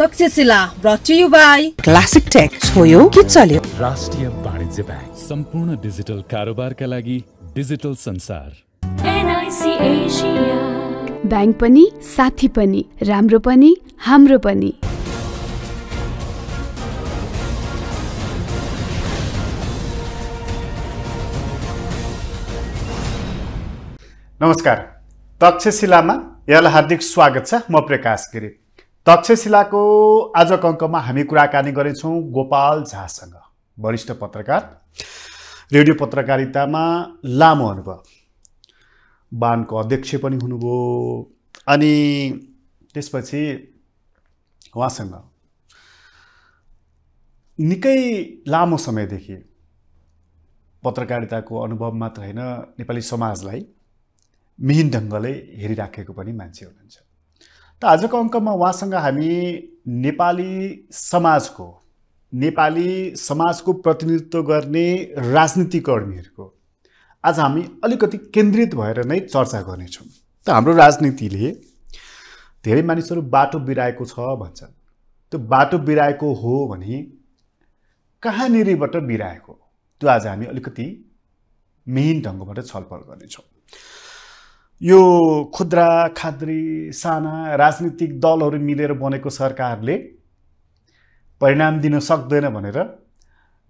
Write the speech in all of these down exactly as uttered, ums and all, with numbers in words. Takshashila brought to you by Classic Tech Choyo Kitsalyo Rashtriya Banijya Bank Sampurna Digital Karobar ka lagi Digital Sansar N I C Asia Bank pani, Sathi pani, Ramro pani, Hamro pani नमस्कार तक्षशिलामा यहाँलाई हार्दिक स्वागत छ म प्रकाश गिरी तक्षशिलाको आजको अंकमा हामी कुराकानी गर्छौं गोपाल झासँग वरिष्ठ पत्रकार रेडियो पत्रकारितामा लामो अनुभव बानको अध्यक्ष पनि हुनुभयो अनि त्यसपछि उहाँसँग निकै लामो समयदेखि पत्रकारिताको अनुभव मात्र हैन नेपाली समाजलाई मिहिन ढंगले हेरिराखेको पनि मान्छे हुनुहुन्छ त आजको अंकमा वहाँसँग हामी नेपाली समाजको नेपाली समाजको प्रतिनिधित्व गर्ने राजनीतिकर्मीहरुको आज हामी अलिकति केन्द्रित भएर नै चर्चा गर्ने छौं त हाम्रो राजनीतिले धेरै मानिसहरु बाटो बिराएको छ भन्छन् त्यो बाटो बिराएको हो भने कहाँनिरबाट बिराएको त्यो आज हामी अलिकति मिहिन ढंगबाट छलफल गर्ने छौं यो खुद्रा खाद्री साना राजनीतिक दलहरु मिलेर बनेको सरकारले परिणाम दिन सक्दैन भनेर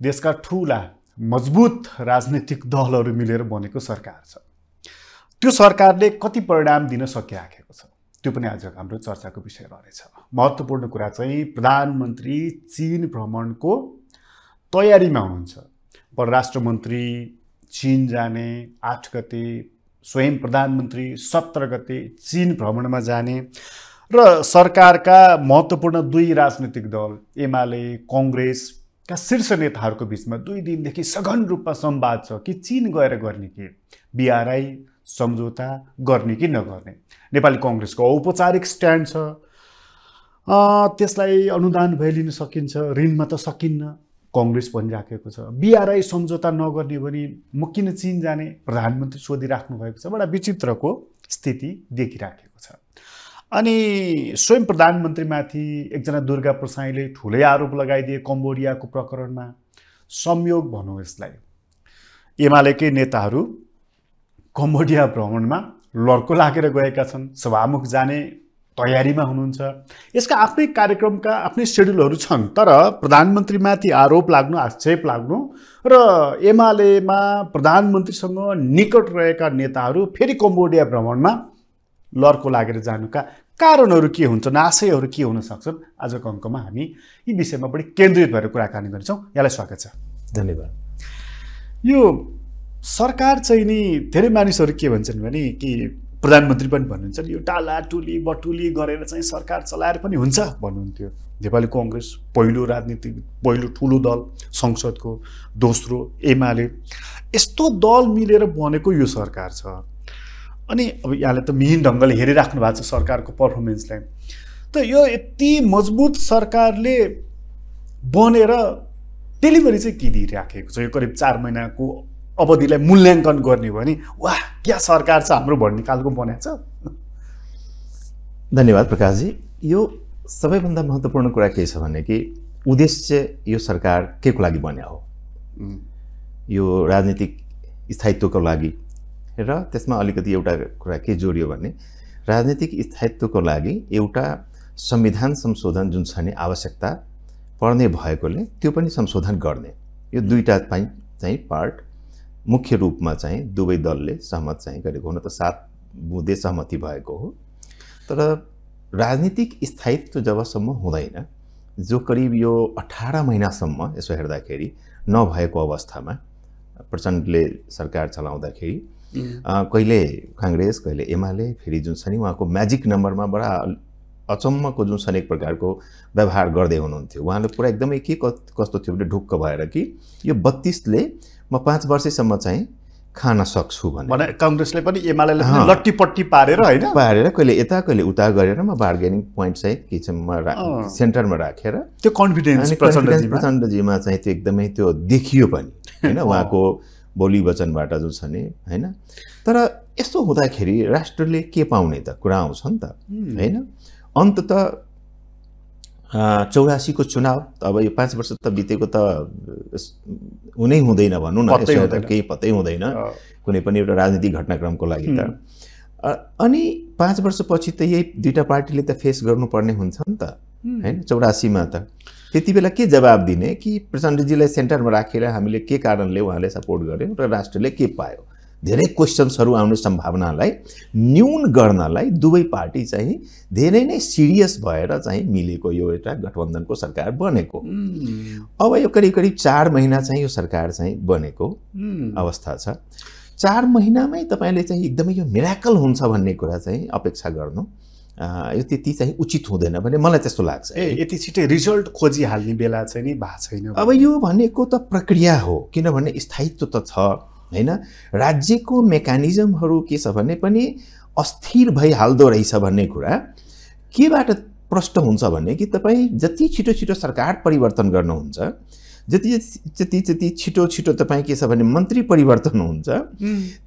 देशका ठूला मजबुत राजनीतिक दलहरु मिलेर बनेको सरकार छ त्यो सरकारले कति परिणाम दिन सकिराखेको छ त्यो पनि आज हाम्रो चर्चाको विषय रहनेछ महत्त्वपूर्ण कुरा चाहिँ प्रधानमन्त्री चीन भ्रमणको तयारीमा हुनुहुन्छ परराष्ट्र मन्त्री चीन जाने आठ गते स्वयं प्रधानमन्त्री सत्र गते चीन भ्रमणमा जाने र सरकारका महत्त्वपूर्ण दुई राजनीतिक दल एमाले कांग्रेसका शीर्ष नेताहरुको बीचमा दुई दिनदेखि सघन रूपमा संवाद छ कि चीन गएर गर्ने के बीआरआई सम्झौता गर्ने कि नगर्ने नेपाली कांग्रेसको औपचारिक स्ट्यान्ड छ अ त्यसलाई अनुदान भइलिन सकिन्छ ऋणमा त सकिन्न कांग्रेस भनिराखेको छ बीआरआई सम्झौता नगर्ने भने म किन चीन जाने प्रधानमन्त्री सोधि राख्नु भएको छ बडा विचित्रको स्थिति देखिराखेको छ अनि स्वयं प्रधानमन्त्रीमाथि एकजना दुर्गा प्रसाईले ठूलै आरोप लगाइदिए कम्बोडियाको प्रकरणमा संयोग भनौं यसलाई एमालेकै नेताहरू कम्बोडिया भ्रमणमा लड्को लागेर गएका छन् सभामुख जाने तयारीमा हुनुहुन्छ यसका आफ्नै कार्यक्रमका आफ्नै शेड्युलहरु छन् तर प्रधानमन्त्रीमाथि आरोप लाग्नु आक्षेप लाग्नु र एमालेमा प्रधानमन्त्रीसँग निकट रहेका नेताहरू फेरि कम्बोडिया भ्रमणमा लड्को लागेर जानुका कारणहरु के हुन्छन् आशयहरु के हुन सक्छन् आजको अंकमा हामी यी विषयमा बढी केन्द्रित भएर कुराकानी गर्छौं यहाँलाई स्वागत छ धन्यवाद यो सरकार चाहिँ नि धेरै मानिसहरु के भन्छन् भने कि प्रधानमन्त्री पनि भन्नुहुन्छ यो टाला टुली बटुली गरेर चाहिँ सरकार चलाएर पनि हुन्छ भन्नुहुन्थ्यो नेपाली कांग्रेस पहिलो राजनीतिक पहिलो ठूलो दल संसदको दोस्रो एमाले यस्तो दल मिलेर बनेको यो सरकार छ अनि अब यहाँले त मिहिन ढंगले हेरिराख्नु भएको छ सरकारको परफर्मेन्सलाई त यो यति मजबुत सरकारले बनेर डेलिभरी चाहिँ के दिइराखेको छ यो करिब चार महिनाको अवधिलाई मूल्याङ्कन गर्ने हो भने वाह क्या सरकार छ हाम्रो भन्ने खालको बनाएछ धन्यवाद प्रकाश जी यो सबैभन्दा महत्त्वपूर्ण कुरा के छ भने कि उद्देश्य यो सरकार केको लागि बन्या हो यो राजनीतिक स्थायित्वको लागि र त्यसमा अलिकति एउटा कुरा के जोडियो भने राजनीतिक स्थायित्वको लागि एउटा संविधान संशोधन जुन छ नि आवश्यकता पर्ने भएकोले त्यो पनि संशोधन गर्ने यो दुईटा चाहिँ पार्ट मुख्य रूपमा चाहिँ दुवै दलले सहमत चाहिँ गरेको हुन त सात बुँदे सहमति भएको हो तर राजनीतिक स्थायित्व जबसम्म हुँदैन जो करिब यो अठार महिनासम्म यसो हेर्दाखेरि नभएको अवस्थामा प्रचण्डले सरकार चलाउँदाखेरि कहिले कांग्रेस कहिले एमाले फेरि जुन छ नि उहाँको म्याजिक नम्बरमा बडा अचम्मको जुन छ नि एक प्रकारको व्यवहार गर्दै हुनुहुन्थ्यो उहाँले पुरा एकदमै के कस्तो थियो भने ढुक्क भएर कि यो बत्तीस ले म पाँच वर्षसम्म चाहिँ खान सक्छु भने कांग्रेसले पनि एमालेले पनि लट्टीपट्टी पारेर हैन पारेर कहिले यता कहिले उता गरेर म बार्गेनिङ पोइन्ट चाहिँ किचनमा राखेर सेन्टरमा राखेर त्यो कन्फिडेन्स प्रचण्डजी प्रचण्डजीमा चाहिँ त्यो एकदमै त्यो देखियो पनि हैन उहाँको बोली वचनबाट जुन छ नि हैन तर यस्तो हुँदाखेरि राष्ट्रले के पाउने त कुरा आउँछ नि त हैन अन्ततः चौरासी को चुनाव अब यो पाँच वर्ष त बितेको त हुनै हुँदैन भन्नु न त्यसो त केही पत्तै हुँदैन कुनै पनि एउटा राजनीतिक घटनाक्रमको लागि त अनि पाँच वर्षपछि त यही दुईटा पार्टीले त फेस गर्नुपर्ने हुन्छ नि त हैन चौरासी मा त त्यतिबेला के जवाब दिने कि प्रचण्डजीलाई सेन्टरमा राखेर हामीले के कारणले उहाँले सपोर्ट गर्यौं र राष्ट्रले के पायो धेरै क्वेशन्सहरु आउने सम्भावनालाई न्यून गर्नलाई दुवै पार्टी चाहिँ धेरै नै सिरियस भएर चाहिँ मिलेको यो एउटा गठबन्धनको सरकार बनेको अब यो करिब करिब चार महिना चाहिँ यो सरकार चाहिँ बनेको अवस्था छ चार महिनामै तपाईले चाहिँ एकदमै यो मिराकल हुन्छ भन्ने कुरा चाहिँ अपेक्षा गर्नु यो त्यति चाहिँ उचित हुँदैन भने मलाई त्यस्तो लाग्छ ए यति छिटै रिजल्ट खोजी हाल्ने बेला चाहिँ नि भा छैन अब यो भनेको त प्रक्रिया हो किनभने स्थायित्व त छ हैन राज्यको मेकानिजमहरु के छ भने पनि अस्थिर भई हाल्दो रहिस भन्ने कुरा केबाट प्रष्ट हुन्छ भने कि तपाई जति छिटो छिटो सरकार परिवर्तन गर्नुहुन्छ जति जति जति छिटो छिटो तपाई के छ भने मन्त्री परिवर्तन हुन्छ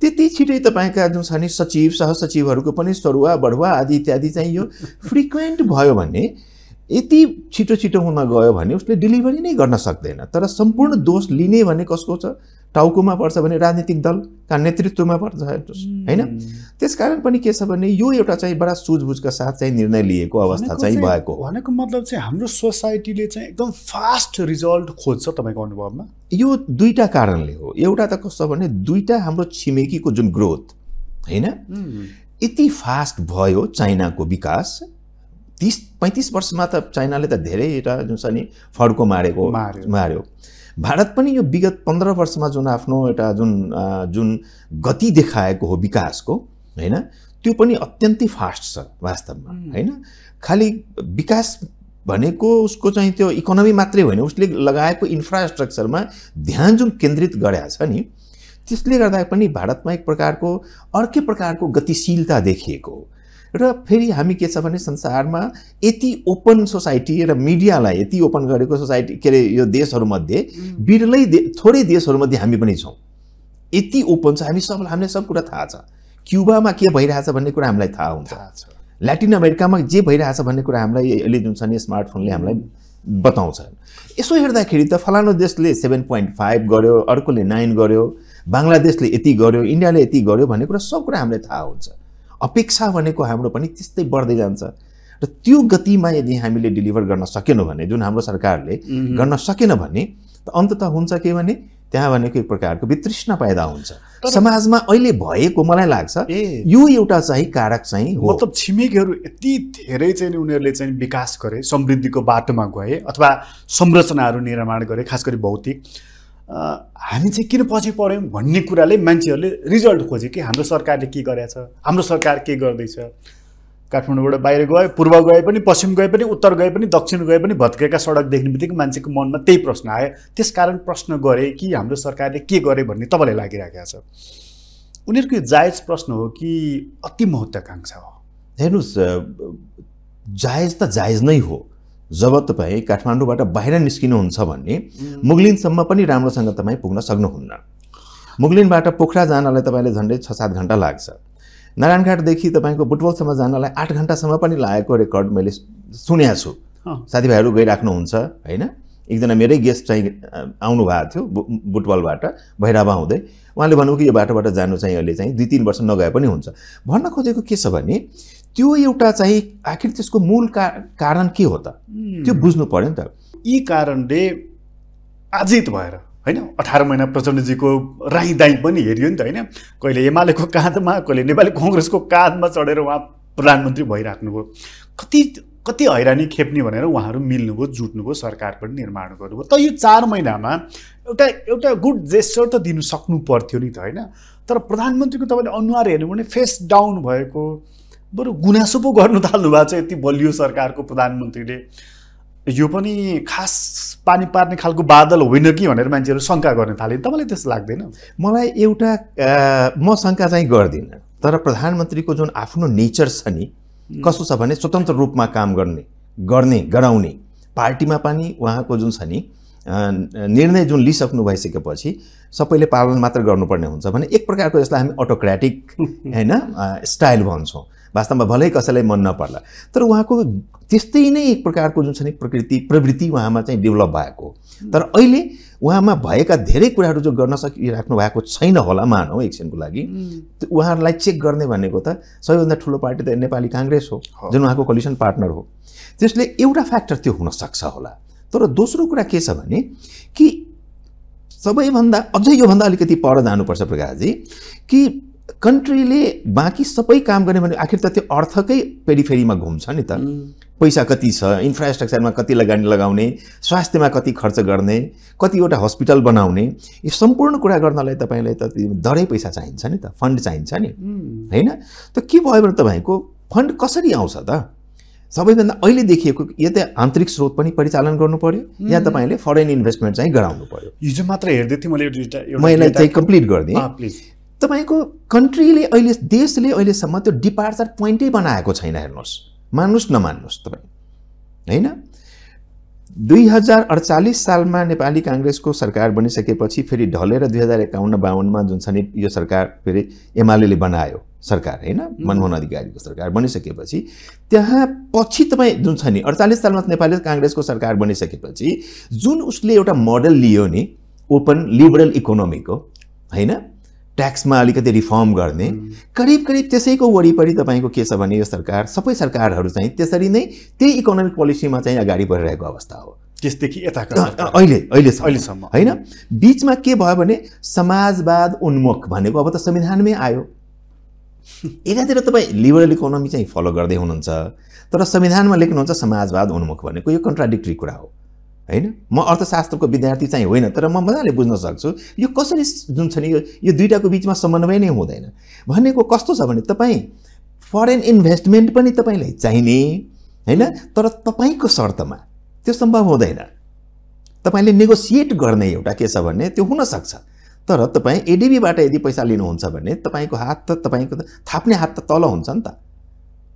त्यति छिटै तपाईका जुन छ नि सचिव सहसचिवहरुको पनि सरुवा बढुवा आदि इत्यादि चाहिँ यो फ्रिक्वेन्ट भयो भने यति छिटो छिटो हुन गयो भने उसले डेलिभरी नै गर्न सक्दैन तर सम्पूर्ण दोष लिने भने कसको छ टाउकोमा पर्छ भने राजनीतिक दल का नेतृत्वमा पर्छ हैन त्यसकारण पनि के छ भने यो एउटा चाहिँ बडा सूझबुझका साथ चाहिँ निर्णय लिएको अवस्था चाहिँ भएको भनेको मतलब चाहिँ हाम्रो सोसाइटीले चाहिँ एकदम फास्ट रिजल्ट खोज्छ तपाईको अनुभवमा यो दुईटा कारणले हो एउटा त कस्तो भने दुईटा हाम्रो छिमेकीको जुन ग्रोथ हैन यति फास्ट भयो चाइनाको विकास तीस पैंतीस वर्षमा त चाइनाले त धेरै एउटा जुन छ नि फड्को मारेको मार्यो भारत पनि यो विगत पन्ध्र वर्षमा जुन आफ्नो एउटा जुन जुन गति देखाएको हो विकासको हैन त्यो पनि अत्यन्तै फास्ट छ वास्तवमा हैन खाली विकास भनेको उसको चाहिँ त्यो इकोनोमी मात्रै होइन उसले लगाएको इन्फ्रास्ट्रक्चरमा ध्यान जुन केन्द्रित गरेको छ नि त्यसले गर्दा पनि भारतमा एक प्रकारको अर्कै प्रकारको गतिशीलता देखिएको हो र फेरि हामी के छ भने संसारमा यति ओपन सोसाइटी र मिडियालाई यति ओपन गरेको सोसाइटी केरे यो देशहरु मध्ये बिरलै थोरै देशहरु मध्ये हामी पनि छौं यति ओपन छ हामी सब हामीले सब कुरा थाहा छ क्युबामा के भइरहेछ भन्ने कुरा हामीलाई थाहा हुन्छ ल्याटिन अमेरिकामा जे भइरहेछ भन्ने कुरा हामीलाई अहिले जुन छ नि स्मार्टफोनले हामीलाई बताउँछ यसो हेर्दाखेरि त फलानो देशले सात दशमलव पाँच गर्यो अर्कोले नौ गर्यो बांग्लादेशले यति गर्यो इन्डियाले यति गर्यो भन्ने कुरा सब कुरा हामीलाई थाहा हुन्छ अपेक्षा भनेको हाम्रो पनि त्यस्तै बढ्दै जान्छ र त्यो गतिमा यदि हामीले डेलिभर गर्न सकेनौ भने जुन हाम्रो सरकारले गर्न सकेन भने त अन्ततः हुन्छ के भने त्यहाँ भनेको एक प्रकारको वितृष्णा पैदा हुन्छ समाजमा अहिले भएको मलाई लाग्छ यो एउटा चाहिँ कारक चाहिँ हो मतलब छिमेकीहरू यति धेरै चाहिँ उनीहरूले चाहिँ विकास गरे समृद्धिको बाटोमा गए अथवा संरचनाहरू निर्माण गरे खास गरी भौतिक हामी चाहिँ किन पछि पड्यौं भन्ने कुराले मान्छेहरूले रिजल्ट खोजे कि हाम्रो सरकारले के गरेछ हाम्रो सरकार के गर्दै छ काठमाडौँबाट बाहिर गए पूर्व गए पनि पश्चिम गए पनि उत्तर गए पनि दक्षिण गए पनि भत्केका सडक देख्नेबित्तिकै मान्छेको मनमा त्यही प्रश्न आयो त्यसकारण प्रश्न गरे कि हाम्रो सरकारले के गरे भन्ने तपाईलाई लागिरहेको छ उनीहरुको जायज प्रश्न हो कि अति महत्त्वाकांक्षा हो हेर्नुस् जायज त जायज नै हो जब तपाई काठमाडौँबाट बाहिर निस्किनु हुन्छ भन्ने मुगलिनसम्म पनि राम्रोसँग तपाई पुग्न सक्नुहुन्न मुगलिनबाट पोखरा जानलाई तपाईले झन्डै छ सात घण्टा लाग्छ नारायणघाट देखि तपाईको बुटवलसम्म जानलाई आठ घण्टा सम्म पनि लागेको रेकर्ड मैले सुनेको छु साथीभाइहरू गइराख्नु हुन्छ हैन एकजना मेरै गेस्ट चाहिँ आउनु भएको थियो बुटवलबाट भैराबा हुँदै उहाँले भन्नुभयो कि यो बाटोबाट जानु चाहिँ अहिले चाहिँ दुई तीन वर्ष नगए पनि हुन्छ भन्न खोजेको के छ भने त्यो एउटा चाहिँ आखिर त्यसको मूल का, कारण के हो त त्यो बुझ्नु पर्यो नि त यी कारणले आजित भएर हैन अठार महिना प्रचण्डजीको राई दाई पनि हेरियो नि त हैन कहिले एमालेको काँधमा कहिले नेपाली कांग्रेसको काँधमा चढेर उहाँ प्रधानमन्त्री भइराख्नुभयो कति कति हैरानी खेप्ने भनेर उहाँहरु मिल्नुभयो जुट्नुभयो सरकार पनि निर्माण गर्नुभयो त यो चार महिनामा एउटा एउटा गुड जेस्चर त दिन सक्नु पर्थ्यो नि त हैन तर प्रधानमन्त्रीको तपाईले अनुहार हेर्नु भने फेस डाउन भएको बरु गुनासो पो गर्नु थाल्नु भएको छ यति बलियो सरकारको प्रधानमन्त्रीले यो पनि खास पानी पार्ने खालको बादल होइन कि भनेर मान्छेहरु शंका गर्न थाले तपाईलाई त्यस्तो लाग्दैन मलाई एउटा म शंका चाहिँ गर्दिन तर प्रधानमन्त्रीको जुन आफ्नो नेचर छ नि कस्तो छ भने स्वतन्त्र रूपमा काम गर्ने गर्ने गराउने पार्टीमा पनि उहाँको जुन छ नि निर्णय जुन लिइसक्नु भइसकेपछि सबैले पालन मात्र गर्नुपर्ने हुन्छ भने एक प्रकारको यसलाई हामी अटोक्रेटिक हैन स्टाइल भन्छौं वास्तवमा भलै कसैलाई मन नपर्ला तर उहाँको त्यस्तै नै एक प्रकारको जुन चाहिँ प्रकृति प्रवृत्ति उहाँमा चाहिँ डेभलप भएको तर अहिले उहाँमा भएका धेरै कुराहरु जो गर्न सकिराख्नु भएको छैन होला मानौ एकछिनको लागि उहाँहरुलाई चेक गर्ने भनेको त सबैभन्दा ठूलो पार्टी त नेपाली कांग्रेस हो जुन उहाँको कोलिसन पार्टनर हो त्यसले एउटा फ्याक्टर त्यो हुन सक्छ होला तर दोस्रो कुरा के छ भने कि सबैभन्दा अझै यो भन्दा अलिकति पर जानु पर्छ प्रकाश जी कि कन्ट्रीले बाकी सबै काम गर्ने भने आखिर त त्यो अर्थकै पेरिफेरीमा घुम्छ नि त पैसा कति छ इन्फ्रास्ट्रक्चरमा कति लगानी लगाउने स्वास्थ्यमा कति खर्च गर्ने कतिवटा हस्पिटल बनाउने यो सम्पूर्ण कुरा गर्नलाई तपाईलाई त धेरै पैसा चाहिन्छ नि त फन्ड चाहिन्छ नि हैन त के भयो भने तपाईको फन्ड कसरी आउँछ त सबैभन्दा अहिले देखिएको यो त आन्तरिक स्रोत पनि परिचालन गर्नु पर्यो या तपाईले फरेन इन्भेस्टमेन्ट चाहिँ गराउनु पर्यो हिजो मात्र हेर्दै थिए मैले एउटा एउटा मैले चाहिँ कम्प्लिट गर्दिए तपाईको कन्ट्रीले अहिले देशले अहिले सम्म त्यो डिपार्चर प्वाइन्टै बनाएको छैन हेर्नुस् मान्नुस् नमान्नुस् तपाई हैन दुई हजार अठचालीस सालमा नेपाली कांग्रेसको सरकार बनिसकेपछि फेरि ढलेर दुई हजार एकाउन्न बाउन्न मा जुन छ नि यो सरकार फेरि एमालेले बनायो सरकार हैन मनमोहन अधिकारीको सरकार बनिसकेपछि त्यहाँ पछि तपाई जुन छ नि अठचालीस सालमा नेपाली कांग्रेसको सरकार बनिसकेपछि जुन उसले एउटा मोडल लियो नि ओपन लिबरल इकोनोमीको हैन ट्याक्समा अलिकति रिफर्म गर्ने करीब करीब त्यसैको वरिपरि तपाईको के छ भने यो सरकार सबै सरकारहरु चाहिँ त्यसरी नै त्यही इकोनोमिक पोलिसीमा चाहिँ अगाडि बढिरहेको अवस्था हो त्यसदेखि यताका अहिले अहिले अहिलेसम्म हैन बीचमा के भयो भने समाजवाद उन्मुख भनेको अब त संविधानमै आयो एकातिर तपाई लिबरल इकोनोमी चाहिँ फलो गर्दै हुनुहुन्छ तर संविधानमा लेख्नुहुन्छ समाजवाद उन्मुख भनेको यो कन्ट्राडिक्टरी कुरा हो हैन म अर्थशास्त्रको विद्यार्थी चाहिँ होइन तर म मजाले बुझ्न सक्छु यो कसरी जुन छ नि यो यो दुईटाको बीचमा समन्वय नै हुँदैन भनेको कस्तो छ भने तपाई फरेन इन्भेस्टमेन्ट पनि तपाईलाई चाहिने हैन तर तपाईको शर्तमा त्यो सम्भव हुँदैन तपाईले नेगोशिएट गर्ने एउटा के छ भन्ने त्यो हुन सक्छ तर तपाई एडीबी बाट यदि पैसा लिनुहुन्छ भने तपाईको हात त तपाईको त थाप्ने हात त तल हुन्छ नि त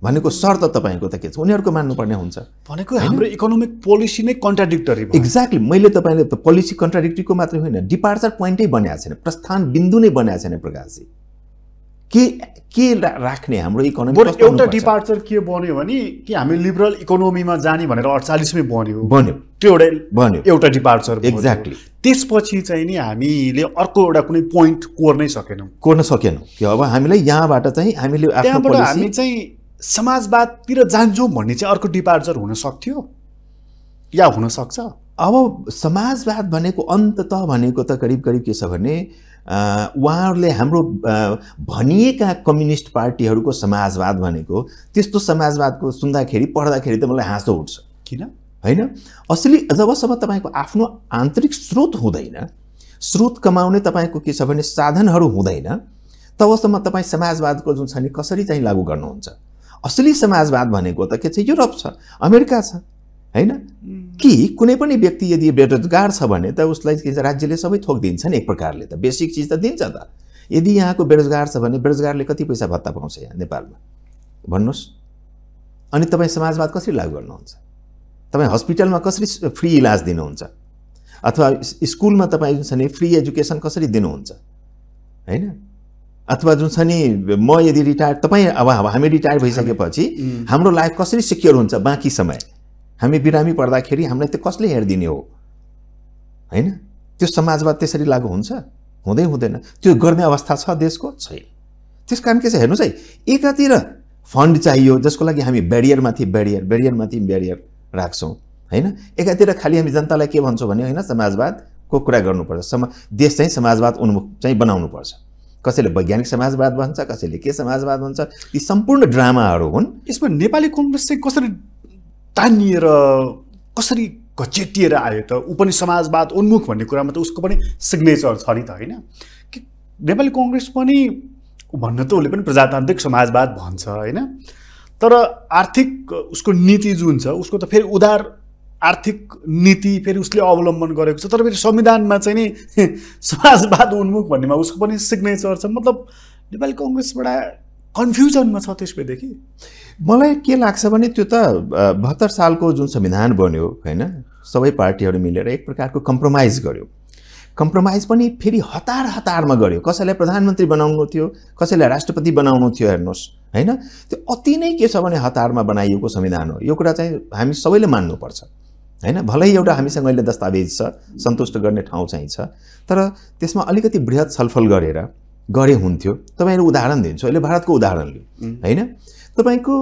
भनेको शर्त तपाईको त के छ उनीहरुको मान्नु पर्ने हुन्छ भनेको हाम्रो इकोनोमिक पोलिसी नै कन्ट्राडिक्टरी भयो एक्ज्याक्टली मैले तपाईले त पोलिसी कन्ट्राडिक्टरीको मात्र होइन डिपार्चर प्वाइन्टै बनेको छैन प्रस्थान बिन्दु नै बनेको छैन प्रकाश जी के के राख्ने हाम्रो इकोनोमी कस्तो एउटा डिपार्चर के बन्यो भने कि हामी लिबरल इकोनोमीमा जाने भनेर अठचालीस मै बन्यो बन्यो त्यो एउटा बन्यो एउटा डिपार्चर एक्ज्याक्टली त्यसपछि चाहिँ नि हामीले अर्को एउटा कुनै प्वाइन्ट कोर्नै सकेनौं कोर्न सकेनौं कि अब हामीलाई यहाँबाट चाहिँ हामीले आफ्नो पोलिसी हामी चाहिँ समाजवादतिर जान्छौं भन्ने चाहिँ अर्को डिपार्चर हुन सक्थ्यो या हुन सक्छ अब समाजवाद भनेको अन्ततः भनेको त करिब करिब के छ भने उहाँहरुले हाम्रो भनिएका कम्युनिस्ट पार्टीहरुको समाजवाद भनेको त्यस्तो समाजवादको सुन्दाखेरि पढ्दाखेरि त मलाई हाँसो उठ्छ किन हैन असली जबसम्म तपाईको आफ्नो आन्तरिक स्रोत हुँदैन स्रोत कमाउने तपाईको के छ भने साधनहरु हुँदैन तबसम्म तपाई समाजवादको जुन छ नि कसरी चाहिँ लागू गर्नुहुन्छ असली समाजवाद भनेको त के छ युरोप छ अमेरिका छ हैन कि कुनै पनि व्यक्ति यदि बेरोजगार छ भने त उसलाई के छ राज्यले सबै थोक दिन्छ नि एक प्रकारले त बेसिक चीज त दिन्छ त यदि यहाँको बेरोजगार छ भने बेरोजगारले कति पैसा भत्ता पाउँछ यहाँ नेपालमा भन्नुस् अनि तपाई समाजवाद कसरी लागू गर्नुहुन्छ तपाई हस्पिटलमा कसरी फ्री इलाज दिनुहुन्छ अथवा स्कुलमा तपाई जुन छ नि फ्री एजुकेशन कसरी दिनुहुन्छ हैन अथवा जुन छ नि म यदि रिटायर तपाई अब हामी रिटायर भइसकेपछि हाम्रो लाइफ कसरी सिक्योर हुन्छ बाँकी समय हामी बिरामी पर्दाखेरि हामीलाई त कसले हेर्दिने हो हैन त्यो समाजवाद त्यसरी लागू हुन्छ हुँदै हुँदैन त्यो गर्ने अवस्था छ देशको छैन त्यसकारण के छ हेर्नुस् है एकातिर फन्ड चाहियो जसको लागि हामी ब्यारियरमाथि ब्यारियर ब्यारियरमाथि ब्यारियर राख्छौं हैन एकातिर खाली हामी जनतालाई के भन्छौं भने हैन समाजवादको कुरा गर्नुपर्छ देश चाहिँ समाजवाद उन्मुख चाहिँ बनाउनुपर्छ कसैले वैज्ञानिक समाजवाद भन्छ कसैले के समाजवाद भन्छ यी सम्पूर्ण ड्रामाहरु हुन् यसमा नेपाली कांग्रेस चाहिँ कसरी तानिएर कसरी गचेटिएर आयो त उ पनि समाजवाद उन्मुख भन्ने कुरामा त उसको पनि सिग्नेचर छ नि त हैन कि नेपाली कांग्रेस पनि भन्न त उले पनि प्रजातान्त्रिक समाजवाद भन्छ हैन तर आर्थिक उसको नीति जुन छ उसको त फेरि उदार आर्थिक नीति फेरि उसले अवलम्बन गरेको छ तर फेरि संविधानमा चाहिँ नि समाजवाद उन्मुख भन्नेमा उसको पनि सिग्नेचर छ मतलब नेपाली कांग्रेसबाट कन्फ्युजनमा छ त्यसबेदेखि मलाई के लाग्छ भने त्यो त बहत्तर सालको जुन संविधान बन्यो हैन सबै पार्टीहरु मिलेर एक प्रकारको कम्प्रोमाइज गर्यो कम्प्रोमाइज पनि फेरि हतार हतारमा गर्यो। कसैलाई प्रधानमन्त्री बनाउनु थियो, कसैलाई राष्ट्रपति बनाउनु थियो। हेर्नुस् हैन, त्यो अति नै के छ भने हतारमा बनाइएको संविधान हो। यो कुरा चाहिँ हामी सबैले मान्नुपर्छ हैन। भलै एउटा हामीसँग अहिले दस्तावेज छ, सन्तुष्ट गर्ने ठाउँ चाहिँ छ, तर त्यसमा अलिकति बृहत छलफल गरेर गरे हुन्थ्यो। तपाईहरु उदाहरण दिन्छु, अहिले भारतको उदाहरण लिऊ हैन। तपाईको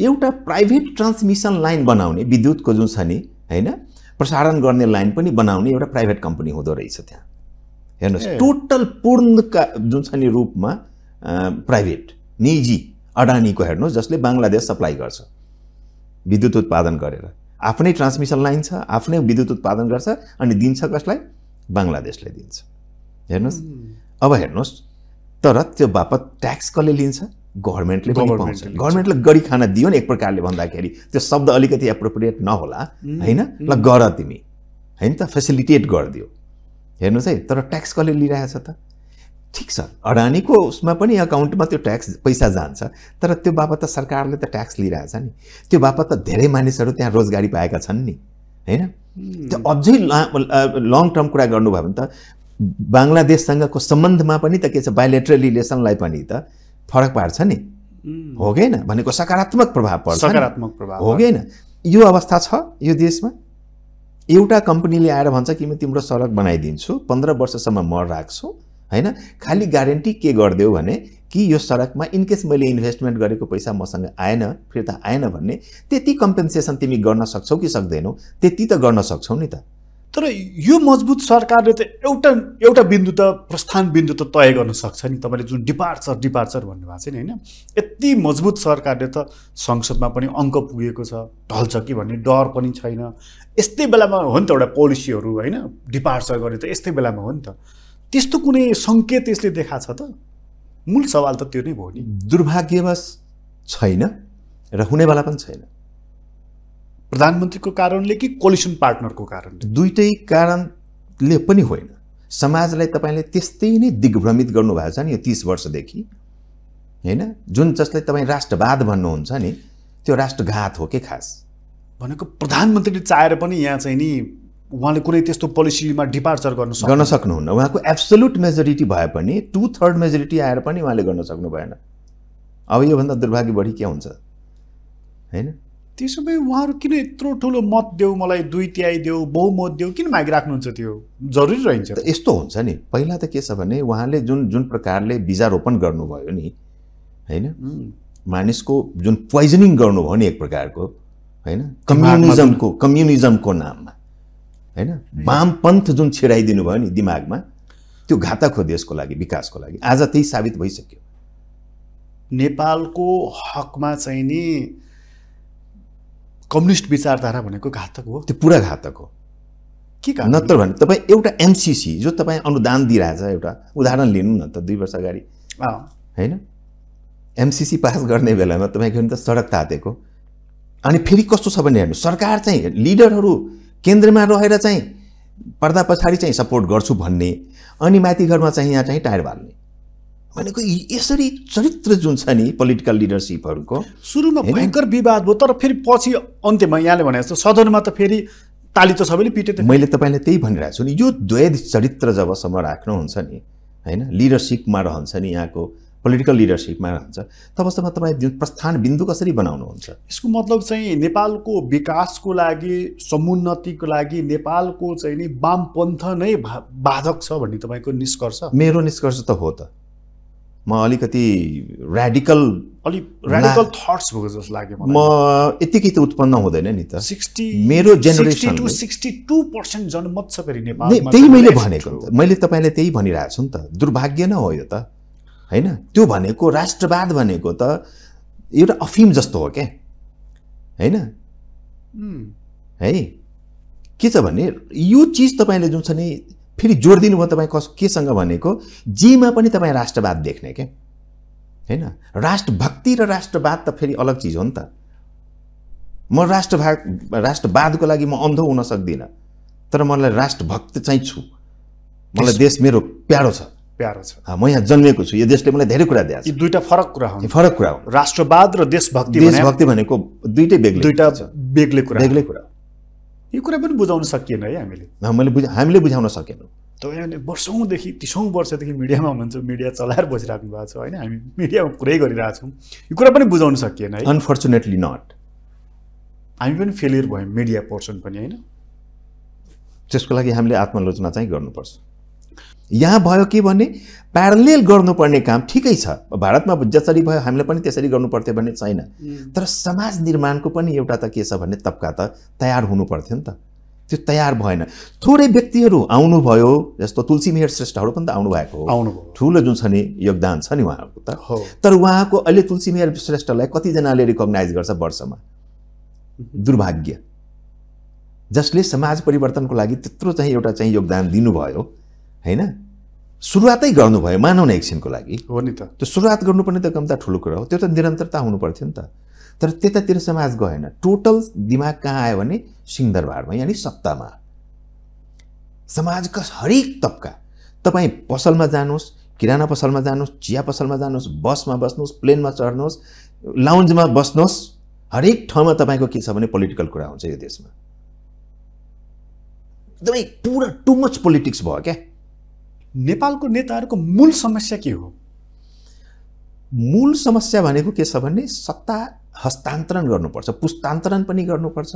एउटा प्राइभेट ट्रान्समिसन लाइन बनाउने, विद्युतको जुन छ नि हैन, प्रसारण गर्ने लाइन पनि बनाउने एउटा प्राइभेट कम्पनी हुँदो रहेछ त्यहाँ। हेर्नुस्, टोटल पूर्णका जुन छ नि रूपमा प्राइभेट निजी अडानीको। हेर्नुस्, जसले बांग्लादेश सप्लाई गर्छ विद्युत उत्पादन गरेर, आफ्नै ट्रान्समिसन लाइन छ, आफ्नै विद्युत उत्पादन गर्छ अनि दिन्छ कसलाई? बांग्लादेशले दिन्छ। हेर्नुस्, अब हेर्नुस्, तर त्यो बापत ट्याक्स कसले लिन्छ? गभर्नमेन्टले पनि पाउँछ। गभर्नमेन्टले गरी खाना दियो नि एक प्रकारले भन्दाखेरि, त्यो शब्द अलिकति एप्रोप्रिएट नहोला हैन, ल गर तिमी हैन त, फेसिलिटेट गरिदियो। हेर्नुस् है, तर ट्याक्स कसले लिइरहेछ त? ठिक छ, अडानीको उसमा पनि अकाउन्टमा त्यो ट्याक्स पैसा जान्छ, तर त्यो बापत त सरकारले त ट्याक्स लिइरहेछ नि। त्यो बापत त धेरै मानिसहरू त्यहाँ रोजगारी पाएका छन् नि हैन। त्यो अझै लङ टर्म कुरा गर्नुभयो भने त बांग्लादेशसँगको सम्बन्धमा पनि त के छ, बाइलेटरल रिलेसनलाई पनि त फरक पार्छ नि, हो गएन भनेको? सकारात्मक प्रभाव पर्छ, सकारात्मक प्रभाव हो गएन? यो अवस्था छ यो देशमा। एउटा कम्पनीले आएर भन्छ कि म तिम्रो सडक बनाइदिन्छु, पन्ध्र वर्षसम्म म राख्छु हैन, खाली ग्यारेन्टी के गरिदेऊ भने कि यो सडकमा इनकेस मैले इन्भेस्टमेन्ट गरेको पैसा मसँग आएन, फिर्ता आएन भन्ने, त्यति कम्पेन्सेसन तिमी गर्न सक्छौ कि सक्दैनौ? त्यति त गर्न सक्छौ नि त। तर यो मजबुत सरकारले त एउटा एउटा बिन्दु त, प्रस्थान बिन्दु त तय गर्न सक्छ नि। तपाईले जुन डिपार्चर डिपार्चर भन्नुभएको छ नि हैन, यति मजबुत सरकारले त संसदमा पनि अङ्क पुगेको छ, ढल्छ कि भन्ने डर पनि छैन। यस्तै बेलामा हो नि त एउटा पोलिसीहरू हैन, डिपार्चर गर्ने त यस्तै बेलामा हो नि त। त्यस्तो कुनै संकेत यसले देखा छ त? मूल सवाल त त्यो नै भयो नि। दुर्भाग्यवश छैन र हुनेवाला पनि छैन। प्रधानमन्त्रीको कारणले कि कोलिसन पार्टनरको कारणले? दुईटै कारणले पनि होइन। समाजलाई तपाईले त्यस्तै नै दिग्भ्रमित गर्नुभएको छ नि यो तीस वर्षदेखि हैन। जुन जसलाई तपाईँ राष्ट्रवाद भन्नुहुन्छ नि, त्यो राष्ट्रघात हो के खास? भनेको प्रधानमन्त्रीले चाहेर पनि यहाँ चाहिँ नि उहाँले कुनै त्यस्तो पोलिसीमा डिपार्चर गर्न सक्नु गर्न सक्नुहुन्न। उहाँको एब्सोल्युट मेजोरिटी भए पनि, टू थर्ड मेजोरिटी आएर पनि उहाँले गर्न सक्नु भएन। अब योभन्दा दुर्भाग्य बढी के हुन्छ हैन? त्यसो भए उहाँहरू किन यत्रो ठुलो मत देऊ, मलाई दुई तिहाई देऊ, बहुमत देऊ किन मागिराख्नुहुन्छ? त्यो जरुरी रहन्छ। यस्तो हुन्छ नि, पहिला त के छ भने उहाँले जुन जुन प्रकारले बीजारोपण गर्नुभयो नि हैन, मानिसको जुन पोइजनिङ गर्नुभयो नि एक प्रकारको हैन, कम्युनिजमको कम्युनिजमको नाममा हैन, वामपन्थ जुन छिराइदिनु भयो नि दिमागमा, त्यो घातक हो देशको लागि, विकासको लागि। आज त्यही साबित भइसक्यो। नेपालको हकमा चाहिँ नि कम्युनिस्ट विचारधारा भनेको घातक हो। त्यो पुरा घातक हो के कारण? नत्र भने तपाई एउटा एमसीसी जो तपाई अनुदान दिइरहेछ, एउटा उदाहरण लिनु न त, दुई वर्ष अगाडि हैन एमसीसी पास गर्ने बेलामा तपाईको नि त सडक तातेको। अनि फेरि कस्तो छ भने हेर्नु, सरकार चाहिँ लिडरहरू केन्द्रमा रहेर चाहिँ पर्दा पछाडी चाहिँ सपोर्ट गर्छु भन्ने, अनि माथि घरमा चाहिँ यहाँ चाहिँ टायर बाल्ने भनेको, यसरी चरित्र जुन छ नि पोलिटिकल लिडरसिपहरूको। सुरुमा भयंकर विवाद भयो, तर फेरि पछि अन्त्यमा यहाँले भने जस्तो सदनमा त फेरि ताली त सबैले पिटे। मैले तपाईलाई त्यही भनिरहेको छु नि, यो द्वैध चरित्र जबसम्म राख्नुहुन्छ नि हैन, लिडरसिपमा रहन्छ नि, यहाँको पोलिटिकल लिडरसिपमा रहन्छ, तबसम्म तपाईँ जुन प्रस्थान बिन्दु कसरी बनाउनुहुन्छ? यसको मतलब चाहिँ नेपालको विकासको लागि, समुन्नतिको लागि नेपालको चाहिँ नि वामपन्थ नै बाधक छ भन्ने तपाईँको निष्कर्ष? मेरो निष्कर्ष त हो त। म अलिकति र्याडिकल अलिक र्याडिकल थट्स भएको जस्तो लाग्यो मलाई। म यतिकै त उत्पन्न हुँदैन नि त। सिक्सटी मेरो generation sixty two sixty two percent जनमत छ फेरि नेपालमा। त्यही मैले भनेको, मैले तपाईलाई त्यही भनिरहेको छु नि त। दुर्भाग्य नै हो यो त हैन। त्यो भनेको राष्ट्रवाद भनेको त एउटा अफिम जस्तो हो के हैन है। के छ भने यो चीज तपाईले जुन छ नि फेरि जोड दिनुभयो तपाईँ कस केसँग भनेको जेमा पनि तपाईँ राष्ट्रवाद देख्ने के हैन। राष्ट्रभक्ति र राष्ट्रवाद त फेरि अलग चिज हो नि त। म राष्ट्रभाग राष्ट्रवादको लागि म अन्धो हुन सक्दिनँ, तर मलाई राष्ट्रभक्त चाहिँ छु। मलाई देश मेरो प्यारो छ, प्यारो छ, म यहाँ जन्मेको छु, यो देशले मलाई धेरै कुरा दिएको छ। यो दुईटा फरक कुरा हो, फरक कुरा हो। राष्ट्रवाद र देशभक्ति, देशभक्ति भनेको दुईटै बेग्लै दुईटा बेग्लै कुरा बेग्लै कुरा। यो कुरा पनि बुझाउन सकिएन है हामीले, हामीले बुझ हामीले बुझाउन सकेनौँ। तपाईहरुले वर्षौंदेखि तीसौं वर्षदेखि मिडियामा हुनुहुन्छ मिडिया चलाएर बसिराख्नु भएको छ हैन हामी मिडियामा पुरै गरिरहेका छौं यो कुरा पनि बुझाउन सकिएन है अनफर्चुनेटली नट हामी पनि फेलियर भयौं मिडिया पर्सन पनि हैन त्यसको लागि हामीले आत्मलोचना चाहिँ गर्नुपर्छ यहाँ भयो के भने प्यारेलल गर्नुपर्ने काम ठिकै छ भारतमा जसरी भयो हामीले पनि त्यसरी गर्नुपर्थ्यो भन्ने छैन तर समाज निर्माणको पनि एउटा त के छ भन्ने तबका त तयार हुनुपर्थ्यो नि त त्यो तयार भएन थोरै व्यक्तिहरू आउनु भयो जस्तो तुलसी मेहर श्रेष्ठहरु पनि त आउनु भएको हो ठूलो जुन छ नि योगदान छ नि उहाँको त तर उहाँको अहिले तुलसी मेहर श्रेष्ठलाई कति जनाले रिकग्नाइज गर्छ वर्षमा दुर्भाग्य जसले समाज परिवर्तनको लागि त्यत्रो चाहिँ एउटा चाहिँ योगदान दिनु भयो हैन सुरुवातै गर्नु भयो मानव नै एकछिनको लागि हो नि त त्यो सुरुवात गर्नुपर्ने त कम त ठूलो कुरा हो त्यो त निरन्तरता हुनु पर्थ्यो नि त तर त्यतातिर समाज गएन टोटल दिमाग कहाँ आयो भने सिंहदरबारमा यानी सत्तामा समाजका हरेक तबका तपाई पसलमा जानुस् किराना पसलमा जानुस् चिया पसलमा जानुस् बसमा बस्नुस् प्लेनमा चढ्नुस् लाउन्जमा बस्नुस् हरेक ठाउँमा तपाईको के छ भने पोलिटिकल कुरा हुन्छ यो देशमा एकदमै पुरा टु मच पोलिटिक्स भयो के नेपालको नेताहरुको मूल समस्या के हो मूल समस्या भनेको के छ भने सत्ता हस्तान्तरण गर्नुपर्छ पुस्तान्तरण पनि गर्नुपर्छ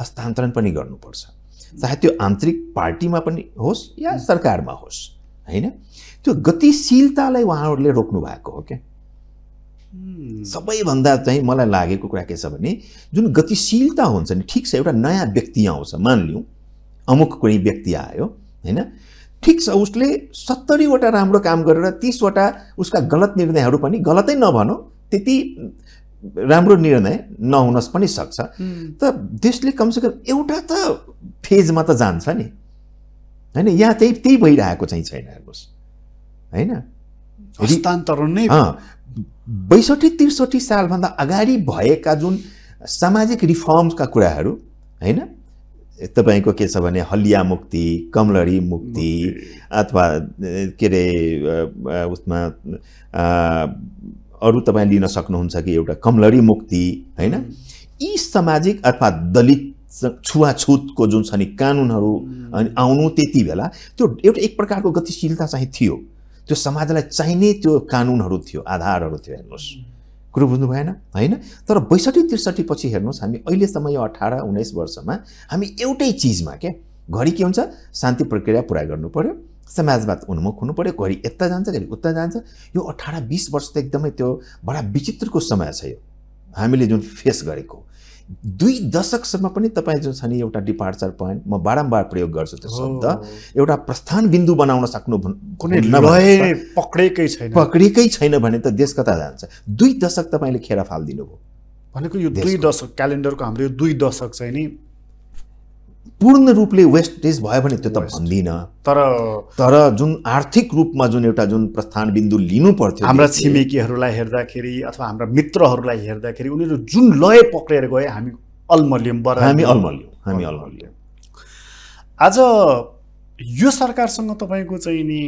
हस्तान्तरण पनि गर्नुपर्छ चाहे त्यो आन्तरिक पार्टीमा पनि होस् या सरकारमा होस् हैन त्यो गतिशीलतालाई उहाँहरूले रोक्नु भएको हो के सबैभन्दा चाहिँ मलाई लागेको कुरा के छ भने जुन गतिशीलता हुन्छ नि ठीक छ एउटा नयाँ व्यक्ति आउँछ मान लियौ अमुक कुनै व्यक्ति आयो हैन ठीक छ उसले सत्तरी वटा राम्रो काम गरेर तीस वटा उसका गलत निर्णयहरु पनि गलतै नभनो त्यति राम्रो निर्णय नहुन पनि सक्छ त देशले कमसेकम एउटा त फेजमा त जान्छ नि हैन यहाँ त्यही त्यही भइरहेको चाहिँ छैन हेर्नुस् हैन हस्तान्तरण नै बैसठी त्रिसठी साल भन्दा अगाडि भएका जुन सामाजिक रिफर्म्सका कुराहरु हैन तपाईको के छ भने हलिया मुक्ति कमलरी मुक्ति अथवा के रे उसमा अरु तपाई लिन सक्नुहुन्छ कि एउटा कमलरी मुक्ति हैन यी सामाजिक अथवा दलित छुवाछुतको जुन छ नि कानुनहरु अनि आउनु त्यति बेला त्यो एउटा एक प्रकारको गतिशीलता चाहिँ थियो त्यो समाजलाई चाहिने त्यो कानुनहरु थियो आधारहरु थियो हेर्नुस् कुरो बुझ्नु भएन हैन तर बैसठी त्रिसठी पछि हेर्नुस् हामी अहिले समय अठार उन्नाइस वर्षमा हामी एउटै चीजमा के घरी के हुन्छ शान्ति प्रक्रिया पूरा गर्नु पर्यो समाजवाद उन्मुख हुनु पर्यो घरी यता जान्छ घरी उता जान्छ यो अठार बीस वर्ष त एकदमै त्यो बडा विचित्रको समय छ यो हामीले जुन फेस गरेको दुई दशकसम्म पनि तपाई जुन छ नि एउटा डिपार्चर प्वाइन्ट म बारम्बार प्रयोग गर्छु त्यो शब्द एउटा प्रस्थान बिन्दु बनाउन सक्नु कुनै नभए पक्रेकै छैन पक्रेकै छैन भने त देश कता जान्छ दुई दशक तपाईले खेरा फाल दिनुभयो भनेको यो दुई दशक क्यालेन्डरको हाम्रो यो दुई दशक चाहिँ नि पूर्ण रूपले वेस्टेज भयो भने त्यो त भन्दिन तर तर जुन आर्थिक रूपमा जुन एउटा जुन प्रस्थान बिन्दु लिनु पर्थ्यो हाम्रा छिमेकीहरूलाई हेर्दाखेरि अथवा हाम्रा मित्रहरूलाई हेर्दाखेरि उनीहरु जुन लय पक्रेर गए हामी अलमल्यम बरा हामी अलमल्यम हामी अलमल्यम आज यो सरकारसँग तपाईको चाहिँ नि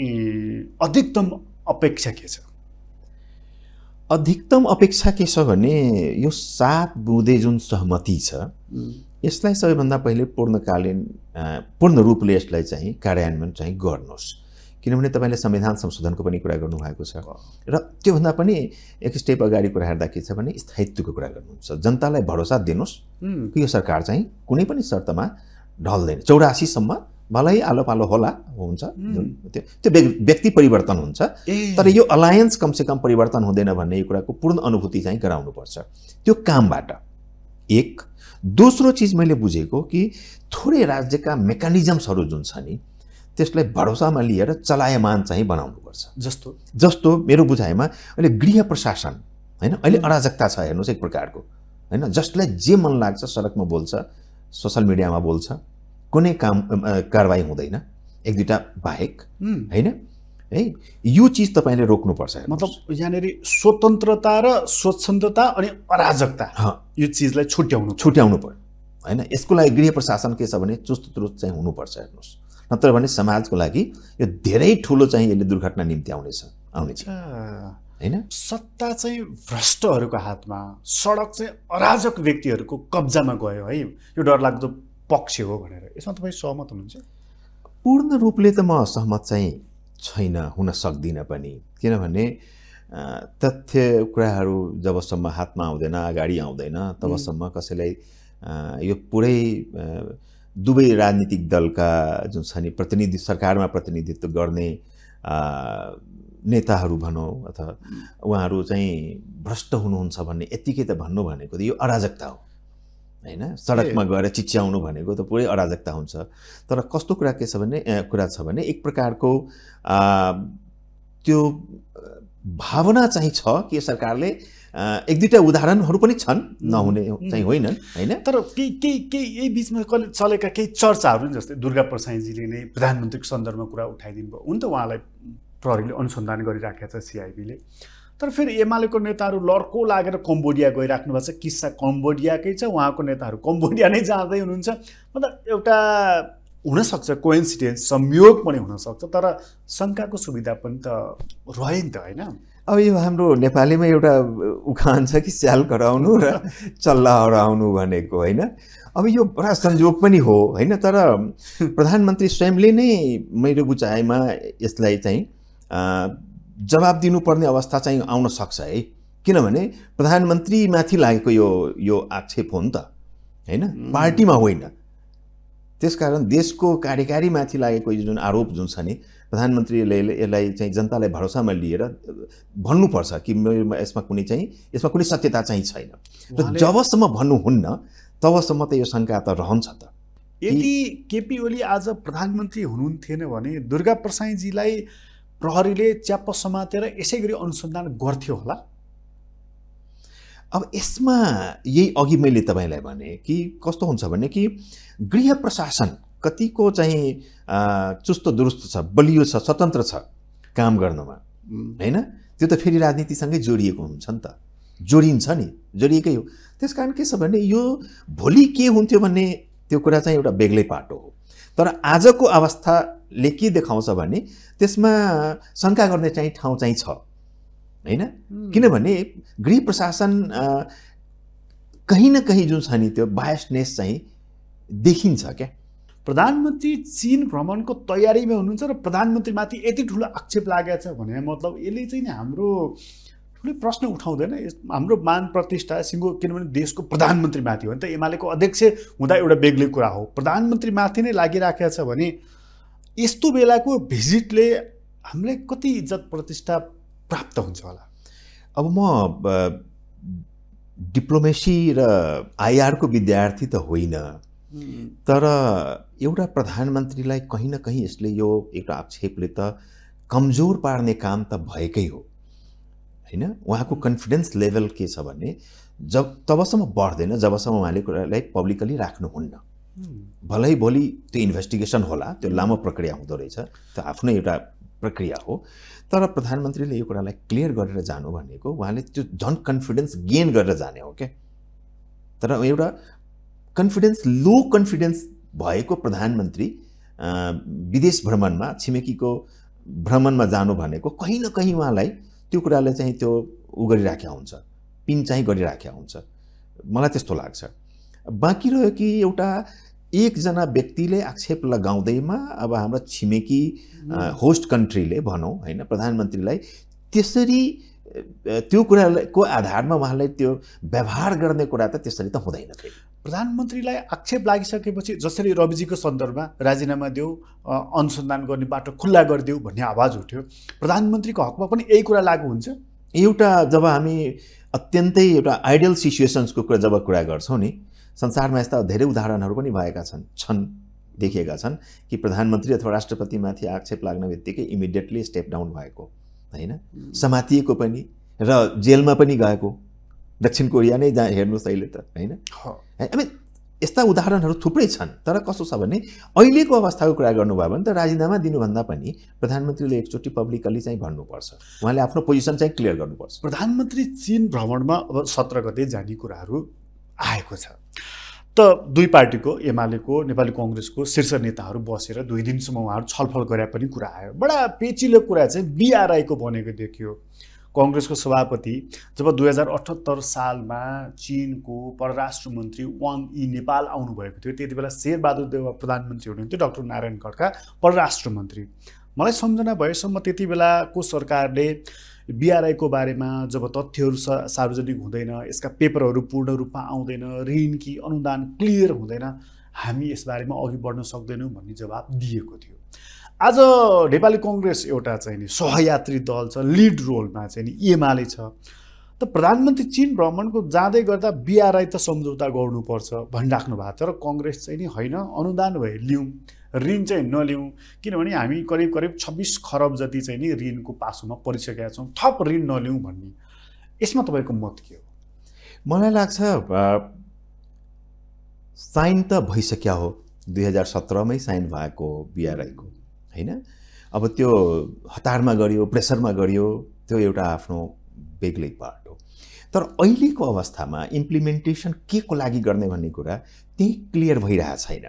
अधिकतम अपेक्षा के छ अधिकतम अपेक्षा के छ भने यो सात बुँदे जुन सहमति छ यसलाई सबैभन्दा पहिले पूर्णकालीन पूर्ण रूपले यसलाई चाहिँ कार्यान्वयन चाहिँ गर्नुस् किनभने तपाईले संविधान संशोधनको पनि कुरा गर्नु भएको छ र त्यो भन्दा पनि एक स्टेप अगाडि कुरा हेर्दा के छ भने स्थायित्वको कुरा गर्नुहुन्छ जनतालाई भरोसा दिनुस् कि यो सरकार चाहिँ कुनै पनि शर्तमा ढल्दैन चौरासी सम्म भलै आलोपालो होला हुन्छ त्यो व्यक्ति परिवर्तन हुन्छ तर यो अलायन्स कमसेकम परिवर्तन हुँदैन भन्ने यो कुराको पूर्ण अनुभूति चाहिँ गराउनुपर्छ त्यो कामबाट एक दोस्रो चीज मैले बुझेको कि थोरै राज्यका मेकानिजम्सहरु जुन छ नि त्यसलाई भरोसामा लिएर चलायमान चाहिँ बनाउनु पर्छ जस्तो जस्तो मेरो बुझाइमा अहिले गृह प्रशासन हैन अहिले अराजकता छ हेर्नुस् एक प्रकारको हैन जसलाई जे मन लाग्छ सडकमा बोल्छ सोशल मिडियामा बोल्छ कुनै काम कारबाही हुँदैन एक दुईटा बाहेक हैन है यो चीज तपाईले रोक्नु पर्छ मतलब यानेरी स्वतन्त्रता र स्वच्छन्दता अनि अराजकता यो चीजलाई छुट्याउनु छुट्याउनु पर्यो हैन यसको लागि गृह प्रशासन के छ भने चुस्त दुरुस्त चाहिँ हुनु पर्छ हेर्नुस् नत्र भने समाजको लागि यो धेरै ठूलो चाहिँ यसले दुर्घटना निम्ति आउनेछ आउनेछ हैन सत्ता चाहिँ भ्रष्टहरुको हातमा सडक चाहिँ अराजक व्यक्तिहरुको कब्जामा गयो है यो डरलाग्दो पक्ष हो भनेर यसमा तपाई सहमत हुनुहुन्छ पूर्ण रूपले त म सहमत चाहिँ छैन, हुन सक्दिनँ पनि, किनभने तथ्य कुराहरू जबसम्म हातमा आउँदैन, अगाडि आउँदैन, तबसम्म कसैलाई यो पुरै दुवै राजनीतिक दलका जुन छ नि प्रतिनिधि सरकारमा प्रतिनिधित्व गर्ने नेताहरू भनौँ अथवा उहाँहरू चाहिँ भ्रष्ट हुनुहुन्छ भन्ने यतिकै त भन्नु भनेको त यो अराजकता हो हैन। सडकमा गएर चिच्याउनु भनेको त पुरै अराजकता हुन्छ। तर कस्तो कुरा के छ भने कुरा छ भने एक प्रकारको त्यो भावना चाहिँ छ कि सरकारले एक दुईवटा उदाहरणहरू पनि छन्, नहुने चाहिँ होइन हैन। तर केही केही केही यही बिचमा चलेका केही चर्चाहरू जस्तै दुर्गा प्रसाईजीले नै प्रधानमन्त्रीको सन्दर्भमा कुरा उठाइदिनु भयो, हुन त उहाँलाई प्रहरीले अनुसन्धान गरिराखेको छ सिआइबीले। तर फेरि एमालेको नेताहरू लड्को लागेर कम्बोडिया गइराख्नु भएको छ, किस्सा कम्बोडियाकै छ, उहाँको नेताहरू कम्बोडिया नै जाँदै हुनुहुन्छ। मतलब एउटा हुनसक्छ कोइन्सिडेन्स, संयोग पनि हुनसक्छ, तर शङ्काको सुविधा पनि त रह्यो नि त होइन। अब यो हाम्रो नेपालीमा एउटा उखान छ कि स्याल कराउनु र चल्ला हराउनु भनेको होइन। अब यो बडा संयोग पनि हो होइन। तर प्रधानमन्त्री स्वयंले नै मेरो बुझाइमा यसलाई चाहिँ जवाब दिनुपर्ने अवस्था चाहिँ आउन सक्छ है, किनभने प्रधानमन्त्रीमाथि लागेको यो यो आक्षेप हो नि त हैन, पार्टीमा होइन। त्यसकारण देशको कार्यकारीमाथि लागेको यो जुन आरोप जुन छ नि प्रधानमन्त्रीले यसलाई चाहिँ जनतालाई भरोसामा लिएर भन्नुपर्छ कि मेरोमा यसमा कुनै चाहिँ यसमा कुनै सत्यता चाहिँ छैन। र जबसम्म भन्नुहुन्न तबसम्म त यो शङ्का त रहन्छ त। यदि केपी ओली आज प्रधानमन्त्री हुनुहुन्थेन भने दुर्गा प्रसाईजीलाई प्रहरीले च्याप्प समातेर यसै गरी अनुसन्धान गर्थ्यो होला। अब यसमा यही अघि मैले तपाईँलाई भने कि कस्तो हुन्छ भने कि गृह प्रशासन कतिको चाहिँ चुस्त दुरुस्त छ, बलियो छ, स्वतन्त्र छ काम गर्नमा हैन। त्यो त फेरि राजनीतिसँगै जोडिएको हुन्छ नि त, जोडिन्छ नि, जोडिएकै हो। त्यसकारण के छ भने यो भोलि के हुन्थ्यो भन्ने त्यो कुरा चाहिँ एउटा बेग्लै पाटो हो। तर आजको अवस्थाले के देखाउँछ भने त्यसमा शङ्का गर्ने चाहिँ ठाउँ चाहिँ छ हैन। किनभने गृह प्रशासन कहीँ न कहीँ जुन छ नि त्यो बायसनेस चाहिँ देखिन्छ क्या। प्रधानमन्त्री चीन भ्रमणको तयारीमा हुनुहुन्छ र प्रधानमन्त्रीमाथि यति ठुलो आक्षेप लागेको छ भने मतलब यसले चाहिँ हाम्रो ठुलो प्रश्न उठाउँदैन हाम्रो मान प्रतिष्ठा सिङ्गो, किनभने देशको प्रधानमन्त्रीमाथि हो नि त। एमालेको अध्यक्ष हुँदा एउटा बेग्लै कुरा हो, प्रधानमन्त्रीमाथि नै लागिराखेको छ भने यस्तो बेलाको भिजिटले हामीलाई कति इज्जत प्रतिष्ठा प्राप्त हुन्छ होला। अब म डिप्लोमेसी र आइआरको विद्यार्थी त होइन, तर एउटा प्रधानमन्त्रीलाई कहीँ न कहीँ यसले यो एउटा आक्षेपले त कमजोर पार्ने काम त भएकै हो हैन। उहाँको कन्फिडेन्स लेभल के छ भने जब तबसम्म बढ्दैन जबसम्म उहाँले कुरालाई पब्लिकली राख्नुहुन्न। भलै भोलि त्यो इन्भेस्टिगेसन होला, त्यो लामो प्रक्रिया हुँदो रहेछ, त्यो आफ्नै एउटा प्रक्रिया हो। तर प्रधानमन्त्रीले यो कुरालाई क्लियर गरेर जानु भनेको उहाँले त्यो झन् कन्फिडेन्स गेन गरेर जाने हो क्या। तर एउटा कन्फिडेन्स लो कन्फिडेन्स भएको प्रधानमन्त्री विदेश भ्रमणमा छिमेकीको भ्रमणमा जानु भनेको कहीँ न कहीँ उहाँलाई त्यो कुराले चाहिँ त्यो उ गरिराखेको हुन्छ, पिन चाहिँ गरिराखेको हुन्छ, मलाई त्यस्तो लाग्छ। बाँकी रह्यो कि एउटा एकजना व्यक्तिले आक्षेप लगाउँदैमा अब हाम्रो छिमेकी होस्ट कन्ट्रीले भनौँ हैन प्रधानमन्त्रीलाई त्यसरी त्यो कुराको आधारमा उहाँलाई त्यो व्यवहार गर्ने कुरा त त्यसरी त हुँदैन। प्रधानमन्त्रीलाई आक्षेप लागिसकेपछि जसरी रविजीको सन्दर्भमा राजीनामा देऊ, अनुसन्धान गर्ने बाटो खुल्ला गरिदेऊ भन्ने आवाज उठ्यो, प्रधानमन्त्रीको हकमा पनि यही कुरा लागू हुन्छ। एउटा जब हामी अत्यन्तै एउटा आइडियल सिचुएसन्सको कुरा जब कुरा गर्छौँ नि, संसारमा यस्ता धेरै उदाहरणहरू पनि भएका छन् छन् देखिएका छन् कि प्रधानमन्त्री अथवा राष्ट्रपतिमाथि आक्षेप लाग्न बित्तिकै इमिडिएटली स्टेप डाउन भएको हैन, समातिएको पनि र जेलमा पनि गएको। दक्षिण कोरिया नै जा हेर्नुहोस् अहिले त हैन। हामी यस्ता उदाहरणहरू थुप्रै छन्। तर कस्तो छ भने अहिलेको अवस्थाको कुरा गर्नुभयो भने त राजीनामा दिनुभन्दा पनि प्रधानमन्त्रीले एकचोटि पब्लिकली चाहिँ भन्नुपर्छ, उहाँले आफ्नो पोजिसन चाहिँ क्लियर गर्नुपर्छ। प्रधानमन्त्री चीन भ्रमणमा अब सत्र गते जाने कुराहरू आएको छ त दुई पार्टीको एमालेको नेपाली कङ्ग्रेसको शीर्ष नेताहरू बसेर दुई दिनसम्म उहाँहरू छलफल गरे पनि कुरा आयो। बडा पेचिलो कुरा चाहिँ बिआरआईको बनेको देखियो, कांग्रेस को सभापति जब दुई हजार अठहत्तर साल में चीन को परराष्ट्र मंत्री वांग यी नेपाल आउनु भएको थियो त्यतिबेला शेरबहादुर देउवा प्रधानमन्त्री हुनुहुन्थ्यो। डाक्टर नारायण खड्का परराष्ट्र मंत्री। मलाई सम्झना भएसम्म त्यतिबेलाको सरकारले बीआरआई को बारेमा जब तथ्यहरू सार्वजनिक हुँदैन, यसका पेपरहरू पूर्ण रूपमा आउँदैन, ऋण कि अनुदान क्लियर हुँदैन, हामी यसबारेमा अघि बढ्न सक्दैनौं भन्ने जवाब दिएको थियो। आज नेपाली कांग्रेस एउटा चाहिँ नि सहयात्री दल छ, लीड रोलमा चाहिँ नि एमाले छ। त प्रधानमन्त्री चीन भ्रमणको जाँदै गर्दा बीआरआई त सम्झौता गर्नुपर्छ भनिराख्नु भएको थियो र कांग्रेस चाहिँ नि हैन, अनुदान भए लिउँ, ऋण चाहिँ नलिउँ, किनभने हामी करिब करिब छब्बीस खरब जति चाहिँ नि ऋणको पासोमा परिसकेका छौँ, थप ऋण नलिउँ भन्ने। यसमा तपाईको मत के हो? मलाई लाग्छ साइन त भइसक्यो हो, दुई हजार सत्रहमै साइन भएको बीआरआईको हैन। अब त्यो हतारमा गरियो, प्रेसरमा गरियो, त्यो एउटा आफ्नो बेग्लै पार्ट हो। तर अहिलेको अवस्थामा इम्प्लिमेन्टेसन के को लागि गर्ने भन्ने कुरा त्यही क्लियर भइरहेको छैन।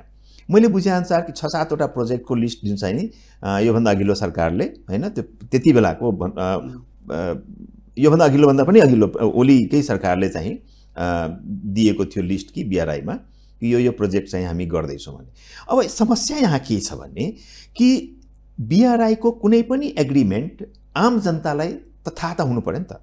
मैले बुझेअनुसार कि छ सातवटा प्रोजेक्टको लिस्ट जुन चाहिँ नि योभन्दा अघिल्लो सरकारले हैन, त्यो त्यति बेलाको योभन्दा अघिल्लोभन्दा पनि अघिल्लो ओलीकै सरकारले चाहिँ दिएको थियो लिस्ट कि बीआरआईमा कि यो यो प्रोजेक्ट चाहिँ हामी गर्दैछौँ भने। अब समस्या यहाँ के छ भने कि बीआरआईको कुनै पनि एग्रिमेन्ट आम जनतालाई तथात हुनुपर्यो नि त।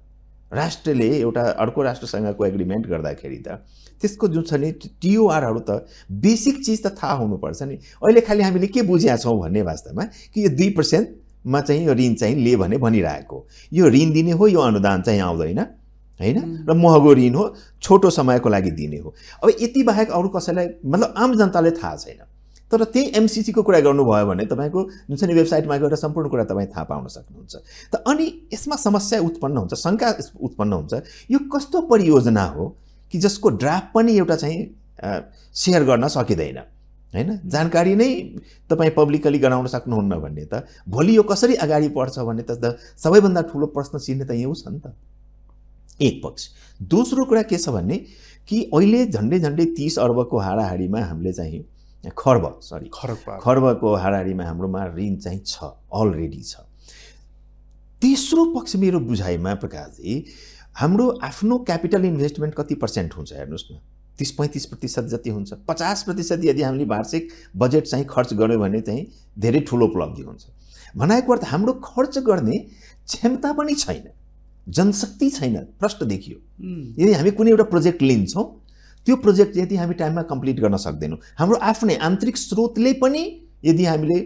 राष्ट्रले एउटा अर्को राष्ट्रसँगको एग्रिमेन्ट गर्दाखेरि त त्यसको जुन छ नि टिओआरहरू त बेसिक चिज त थाहा हुनुपर्छ नि। अहिले खालि हामीले के बुझेका छौँ भन्ने वास्तवमा कि यो दुई पर्सेन्टमा चाहिँ यो ऋण चाहिँ ले भने भनिरहेको, यो ऋण दिने हो, यो अनुदान चाहिँ आउँदैन हैन, र महँगो ऋण हो, छोटो समयको लागि दिने हो। अब यति बाहेक अरू कसैलाई मतलब आम जनताले थाहा छैन। तर त्यही एमसिसीको कुरा गर्नुभयो भने तपाईँको जुन चाहिँ वेबसाइटमा गएर सम्पूर्ण कुरा तपाईँ थाहा पाउन सक्नुहुन्छ। त अनि यसमा समस्या उत्पन्न हुन्छ, शङ्का उत्पन्न हुन्छ, यो कस्तो परियोजना हो कि जसको ड्राफ्ट पनि एउटा चाहिँ सेयर गर्न सकिँदैन हैन, जानकारी नै तपाईँ पब्लिकली गराउन सक्नुहुन्न भन्ने त भोलि यो कसरी अगाडि बढ्छ भन्ने त सबैभन्दा ठुलो प्रश्न चिन्ह त यो छ नि त। एक पक्ष। दोस्रो कुरा के छ भन्ने कि अहिले झन्डै झन्डै तीस अर्बको हाराहारीमा हामीले चाहिँ खर्ब सरी खर्बको हाराहारीमा हाम्रोमा ऋण चाहिँ छ, अलरेडी छ। तेस्रो पक्ष मेरो बुझाइमा प्रकाशजी, हाम्रो आफ्नो क्यापिटल इन्भेस्टमेन्ट कति पर्सेन्ट हुन्छ हेर्नुहोस् न, तीस पैँतिस प्रतिशत जति हुन्छ। पचास प्रतिशत यदि हामीले वार्षिक बजेट चाहिँ खर्च गऱ्यौँ भने चाहिँ धेरै ठुलो उपलब्धि हुन्छ। भनाएको अर्थ हाम्रो खर्च गर्ने क्षमता पनि छैन, जनशक्ति छैन, प्रष्ट देखियो। यदि हामी कुनै एउटा प्रोजेक्ट लिन्छौँ, त्यो प्रोजेक्ट यदि हामी टाइममा कम्प्लिट गर्न सक्दैनौँ, हाम्रो आफ्नै आन्तरिक स्रोतले पनि यदि हामीले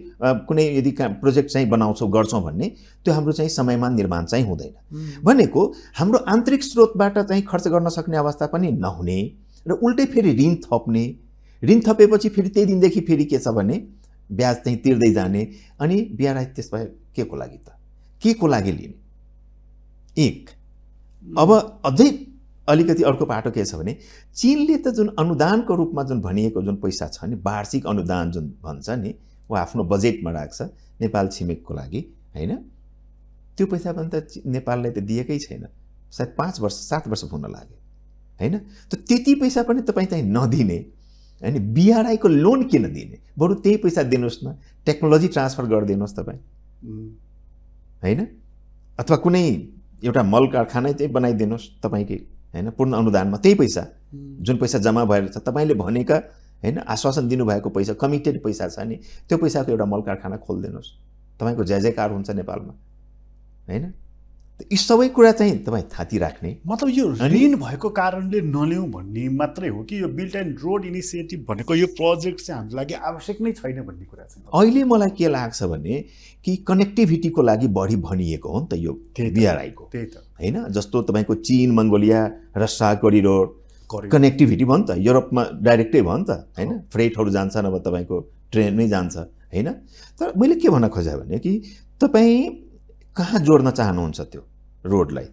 कुनै यदि प्रोजेक्ट चाहिँ बनाउँछौँ गर्छौँ भन्ने, त्यो हाम्रो चाहिँ समयमा निर्माण चाहिँ हुँदैन। भनेको हाम्रो आन्तरिक स्रोतबाट चाहिँ खर्च गर्न सक्ने अवस्था पनि नहुने र उल्टै फेरि ऋण थप्ने, ऋण थपेपछि फेरि त्यही दिनदेखि फेरि के छ भने ब्याज चाहिँ तिर्दै जाने। अनि बिहार त्यसमा के को लागि त के को लागि लिने? एक। अब अझै अलिकति अर्को पाटो के छ भने चीनले त जुन अनुदानको रूपमा जुन भनिएको जुन पैसा छ नि, वार्षिक अनुदान जुन भन्छ नि, ऊ आफ्नो बजेटमा राख्छ नेपाल छिमेकको लागि हैन। त्यो पैसा पनि त नेपाललाई त दिएकै छैन, सायद पाँच वर्ष सात वर्ष हुन लाग्यो हैन। त त्यति पैसा पनि तपाईँ चाहिँ नदिने अनि बीआरआईको लोन किन दिने? बरु त्यही पैसा दिनुहोस् न, टेक्नोलोजी ट्रान्सफर गरिदिनुहोस् तपाईँ हैन, अथवा कुनै एउटा मल कारखाना चाहिँ बनाइदिनुहोस् तपाईँकै हैन, पूर्ण अनुदानमा त्यही पैसा जुन पैसा जम्मा भएर छ, तपाईँले भनेका हैन आश्वासन दिनुभएको पैसा, कमिटेड पैसा छ नि, त्यो पैसाको एउटा मल कारखाना खोलिदिनुहोस्, तपाईँको जय जयकार हुन्छ नेपालमा हैन। यी सबै कुरा चाहिँ तपाईँ थाती राख्ने, मतलब यो ऋण भएको कारणले नलिउँ भन्ने मात्रै हो कि यो बिल्ट एन्ड रोड इनिसिएटिभ भनेको यो प्रोजेक्ट चाहिँ हाम्रो लागि आवश्यक नै छैन भन्ने कुरा चाहिँ अहिले मलाई के लाग्छ भने कि कनेक्टिभिटीको लागि बढी भनिएको हो नि त यो बीआरआईको हैन। जस्तो तपाईँको चीन मङ्गोलिया रसिया कोरिडोर कनेक्टिभिटी भयो नि त, युरोपमा डाइरेक्टै भयो नि त हैन, फ्रेटहरू जान्छ नभए तपाईँको ट्रेनमै जान्छ हैन। तर मैले के भन्न खोजेँ भने कि तपाईँ कहाँ जोड्न चाहनुहुन्छ त्यो रोडलाई?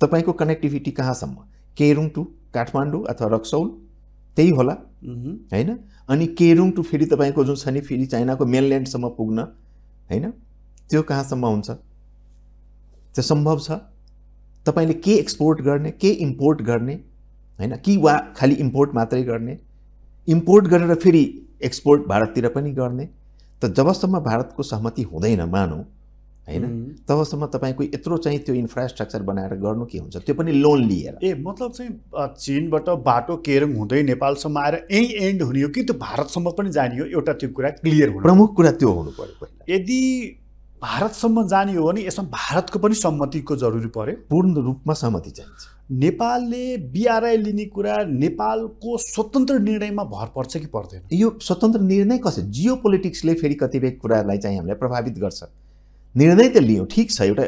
तपाईँको कनेक्टिभिटी कहाँसम्म? केरुङ टु काठमाडौँ अथवा रक्सौल त्यही होला हैन। अनि केरुङ टु फेरि तपाईँको जुन छ नि फेरि चाइनाको मेनल्यान्डसम्म पुग्न हैन, त्यो कहाँसम्म हुन्छ? त्यो सम्भव छ? तपाईँले के एक्सपोर्ट गर्ने, के इम्पोर्ट गर्ने हैन, कि वा खालि इम्पोर्ट मात्रै गर्ने, इम्पोर्ट गरेर फेरि एक्सपोर्ट भारततिर पनि गर्ने? त जबसम्म भारतको सहमति हुँदैन मानौँ हैन तबसम्म तपाईको यत्रो चाहिँ त्यो इन्फ्रास्ट्रक्चर बनाएर गर्नु के हुन्छ त्यो पनि लोन लिएर ए मतलब चाहिँ चीनबाट बाटो केरङ हुँदै नेपालसम्म आएर यही एन्ड हुने हो कि त्यो भारतसम्म पनि जाने हो एउटा त्यो कुरा क्लियर हुनु प्रमुख कुरा त्यो हुनु पर्यो। यदि भारतसम्म जाने हो भने यसमा भारतको पनि सम्मतिको जरुरी पर्यो, पूर्ण रूपमा सहमति चाहिन्छ। नेपालले बीआरआई लिने कुरा नेपालको स्वतन्त्र निर्णयमा भर पर्छ कि पर्दैन? यो स्वतन्त्र निर्णय कसै जियोपोलिटिक्सले फेरि कतिपय कुरालाई चाहिँ हामीलाई प्रभावित गर्छ। निर्णय त लियो, ठीक छ, एउटा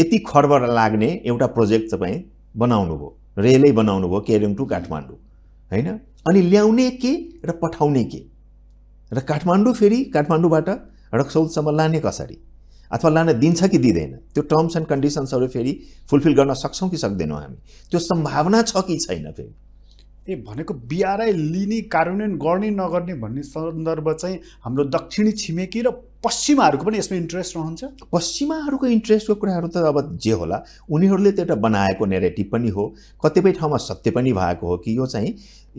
यति खर्ब लाग्ने एउटा प्रोजेक्ट तपाईँ बनाउनु भयो, रेलै बनाउनु भयो केरङ टु काठमाडौँ, हैन? अनि ल्याउने के र पठाउने के र काठमाडौँ फेरि काठमाडौँबाट रक्सौलसम्म लाने कसरी अथवा लान दिन्छ कि दिदैन, त्यो टर्म्स एन्ड कन्डिसन्सहरु फेरि फुलफिल गर्न सक्छौं कि सक्दैनौं, हामी त्यो सम्भावना छ कि छैन? फेरि ए भनेको बीआरआई लिने कार्यान्वयन गर्ने नगर्ने भन्ने सन्दर्भ चाहिँ हाम्रो दक्षिणी छिमेकी र पश्चिमाहरुको पनि यसमा इन्ट्रेस्ट रहन्छ। पश्चिमाहरुको इन्ट्रेस्टको कुराहरु त अब जे होला उनीहरुले त एउटा बनाएको नेरेटिभ पनि हो, कतिपय ठाउँमा सत्य पनि भएको हो कि यो चाहिँ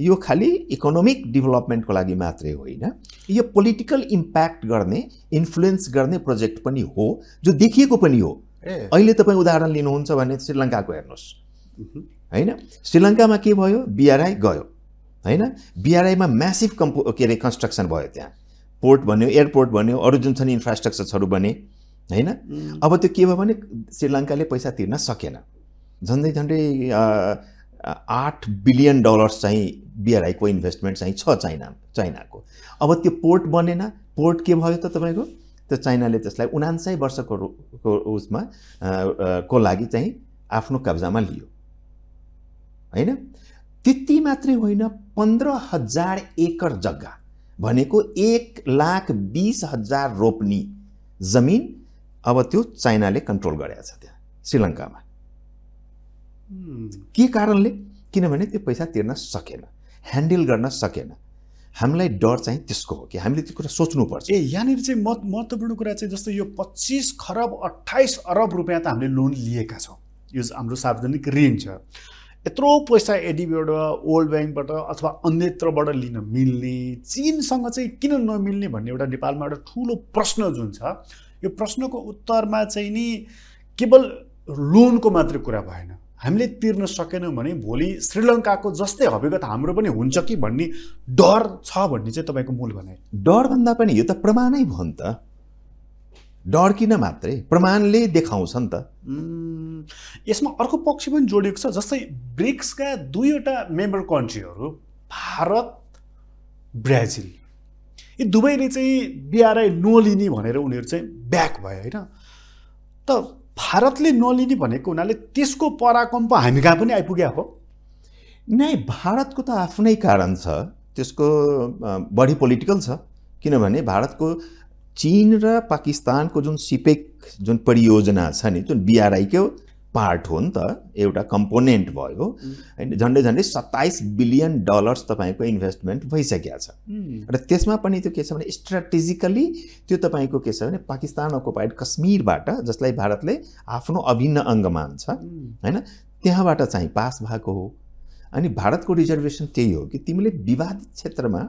यो खाली इकोनोमिक डेभलपमेन्टको लागि मात्रै होइन, यो पोलिटिकल इम्प्याक्ट गर्ने इन्फ्लुएन्स गर्ने प्रोजेक्ट पनि हो जो देखिएको पनि हो। अहिले तपाईँ उदाहरण लिनुहुन्छ भने श्रीलङ्काको हेर्नुहोस्, हैन? श्रीलङ्कामा के भयो? बीआरआई गयो, हैन? बीआरआईमा म्यासिभ कम्पो के अरे कन्स्ट्रक्सन भयो, त्यहाँ पोर्ट भन्यो, एयरपोर्ट भन्यो, अरू जुन छन् इन्फ्रास्ट्रक्चरहरू बने, हैन? अब त्यो के भयो भने श्रीलङ्काले पैसा तिर्न सकेन, झन्डै झन्डै आठ बिलियन डलर्स चाहिँ बीआरआई को इन्भेस्टमेन्ट चाहिँ छ चाइना चाइनाको। अब त्यो पोर्ट बनेन, पोर्ट के भयो त तपाईको? त्यो चाइनाले त्यसलाई उनान्सय वर्षको उसमा को लागि चाहिँ आफ्नो कब्जामा लियो, हैन? त्यति मात्रै होइन, पन्ध्र हजार एकर जग्गा भनेको एक लाख बीस हजार रोपनी जमिन अब त्यो चाइनाले कन्ट्रोल गरेको छ त्यहाँ श्रीलङ्कामा। के कारणले? किनभने त्यो पैसा तिर्न सकेन, ह्यान्डल गर्न सकेन। हामीलाई डर चाहिँ त्यसको हो कि हामीले त्यो कुरा सोच्नुपर्छ। ए यहाँनिर चाहिँ महत्त्वपूर्ण कुरा चाहिँ जस्तो यो पच्चीस खरब अट्ठाइस अरब रुपियाँ त हामीले लोन लिएका छौँ, यो हाम्रो सार्वजनिक ऋण छ, यत्रो पैसा एडिबीबाट वर्ल्ड ब्याङ्कबाट अथवा अन्यत्रबाट लिन मिल्ने चीनसँग चाहिँ किन नमिल्ने भन्ने एउटा नेपालमा एउटा ठुलो प्रश्न जुन छ, यो प्रश्नको उत्तरमा चाहिँ नि केवल लोनको मात्रै कुरा भएन, हामीले तिर्न सकेनौँ भने भोलि श्रीलङ्काको जस्तै हकीकत हाम्रो पनि हुन्छ कि भन्ने डर छ भन्ने चाहिँ तपाईँको मूल भनाइ। डर भन्दा पनि यो त प्रमाणै भयो नि त, डर किन मात्रै, प्रमाणले देखाउँछ नि त। यसमा अर्को पक्ष पनि जोडिएको छ, जस्तै ब्रिक्सका दुईवटा मेम्बर कन्ट्रीहरू भारत ब्राजिल यी दुवैले चाहिँ बीआरआई नलिने भनेर उनीहरू चाहिँ ब्याक भयो, होइन? त भारतले नलिने भनेको हुनाले त्यसको पराकम्प हामी कहाँ पनि आइपुग्या हो? नै, भारतको त आफ्नै कारण छ, त्यसको बढी पोलिटिकल छ। किनभने भारतको चीन र पाकिस्तानको जुन सिपेक जुन परियोजना छ नि जुन बीआरआईको पार्ट हो नि त, एउटा कम्पोनेन्ट भयो, होइन? झन्डै झन्डै सत्ताइस बिलियन डलर्स तपाईँको इन्भेस्टमेन्ट भइसकेको छ र त्यसमा पनि त्यो के छ भने स्ट्राटेजिकली त्यो तपाईँको के छ भने पाकिस्तान अकुपाइड कश्मीरबाट, जसलाई भारतले आफ्नो अभिन्न अङ्ग मान्छ, होइन? त्यहाँबाट चाहिँ पास भएको हो। अनि भारतको रिजर्भेसन त्यही हो कि तिमीले विवादित क्षेत्रमा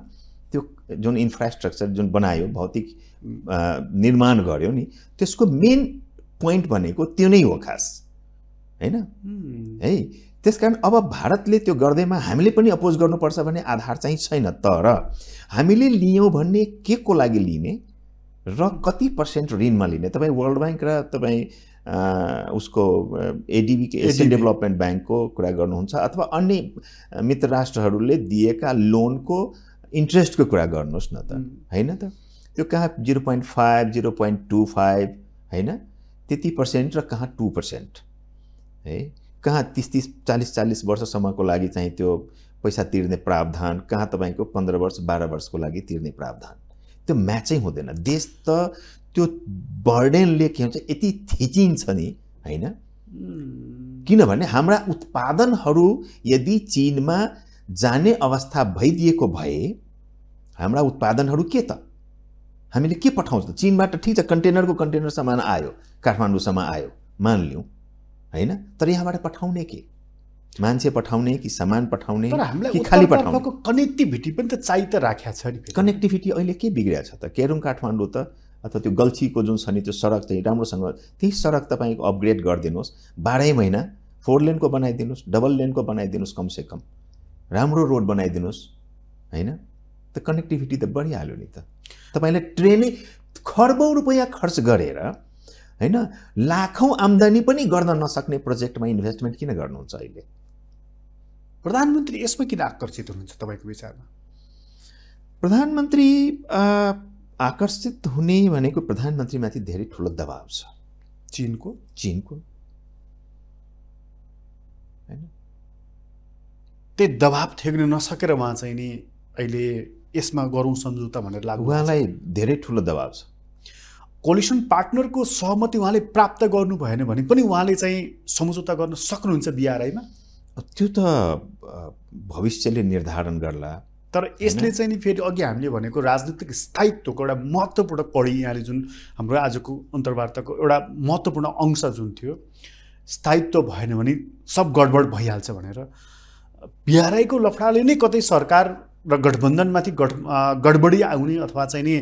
त्यो जुन इन्फ्रास्ट्रक्चर जुन बनायो, भौतिक निर्माण गर्यो नि, त्यसको मेन पोइन्ट भनेको त्यो नै हो खास, हैन? है, त्यसकारण अब भारतले त्यो गर्दैमा हामीले पनि अपोज गर्नुपर्छ भने आधार चाहिँ छैन। तर हामीले लियौँ भन्ने के को लागि लिने र कति पर्सेन्ट ऋणमा लिने? तपाईँ वर्ल्ड ब्याङ्क र तपाईँ उसको एडिबी एसियन डेभलपमेन्ट ब्याङ्कको कुरा गर्नुहुन्छ अथवा अन्य मित्र राष्ट्रहरूले दिएका लोनको इन्ट्रेस्टको कुरा गर्नुहोस् न त, होइन त? त्यो कहाँ zero point five zero point two five होइन त्यति पर्सेन्ट र कहाँ टू पर्सेन्ट है, कहाँ तीस तीस चालीस चालीस वर्षसम्मको लागि चाहिँ त्यो पैसा तिर्ने प्रावधान, कहाँ तपाईँको पन्ध्र वर्ष बाह्र वर्षको लागि तिर्ने प्रावधान, त्यो म्याचै हुँदैन। देश त त्यो बर्डनले के भन्छ यति थिचिन्छ नि, होइन? किनभने हाम्रा उत्पादनहरू यदि चीनमा जाने अवस्था भइदिएको भए हाम्रा उत्पादनहरू के त, हामीले के पठाउँछ चीनबाट? ठिक छ, कन्टेनरको कन्टेनर सामान आयो काठमाडौँसम्म आयो मान्लिउँ, हैन? तर यहाँबाट पठाउने के? मान्छे पठाउने कि सामान पठाउने कि खाली पठाउने? कनेक्टिभिटी पनि त चाहिँ त राख्या छ नि, कनेक्टिभिटी अहिले के बिग्रिया छ त? केरुङ काठमाडौँ त अथवा त्यो गल्छीको जुन छ नि त्यो सडक चाहिँ राम्रोसँग त्यही सडक तपाईको अपग्रेड गर्दिनुस्, बाह्र महिना फोर लेनको बनाइदिनुस्, डबल लेनको बनाइदिनुस्, कम से कम राम्रो रोड बनाइदिनुस्, हैन त कनेक्टिभिटी त बढिहाल्यो नि त। तपाईले ट्रेनै खर्बौं रुपैयाँ खर्च गरेर हैन लाखौं आम्दानी पनि गर्न नसक्ने प्रोजेक्टमा इन्भेस्टमेन्ट किन गर्नुहुन्छ अहिले? प्रधानमन्त्री यसमा किन आकर्षित हुनुहुन्छ तपाईको विचारमा? प्रधानमन्त्री आकर्षित हुने भनेको प्रधानमन्त्रीमाथि धेरै ठूलो दबाव छ चीनको चीनको हैन, त्यो दबाव ठेक्न नसकेर उहाँ चाहिँ नि अहिले यसमा गरौँ सम्झौता भनेर लाग्यो। उहाँलाई धेरै ठूलो दबाव छ। कोलिसन पार्टनरको सहमति उहाँले प्राप्त गर्नु भएन भने पनि उहाँले चाहिँ सम्झौता गर्न सक्नुहुन्छ बीआरआईमा? त्यो त भविष्यले निर्धारण गर्ला, तर यसले चाहिँ नि फेरि अघि हामीले भनेको राजनीतिक स्थायित्वको एउटा महत्त्वपूर्ण कडी यहाँले जुन हाम्रो आजको अन्तर्वार्ताको एउटा महत्त्वपूर्ण अंश जुन थियो स्थायित्व भएन भने सब गडबड भइहाल्छ भनेर बीआरआईको लफडाले नै कतै सरकार र गठबन्धनमाथि गड गडबडी आउने अथवा चाहिँ नि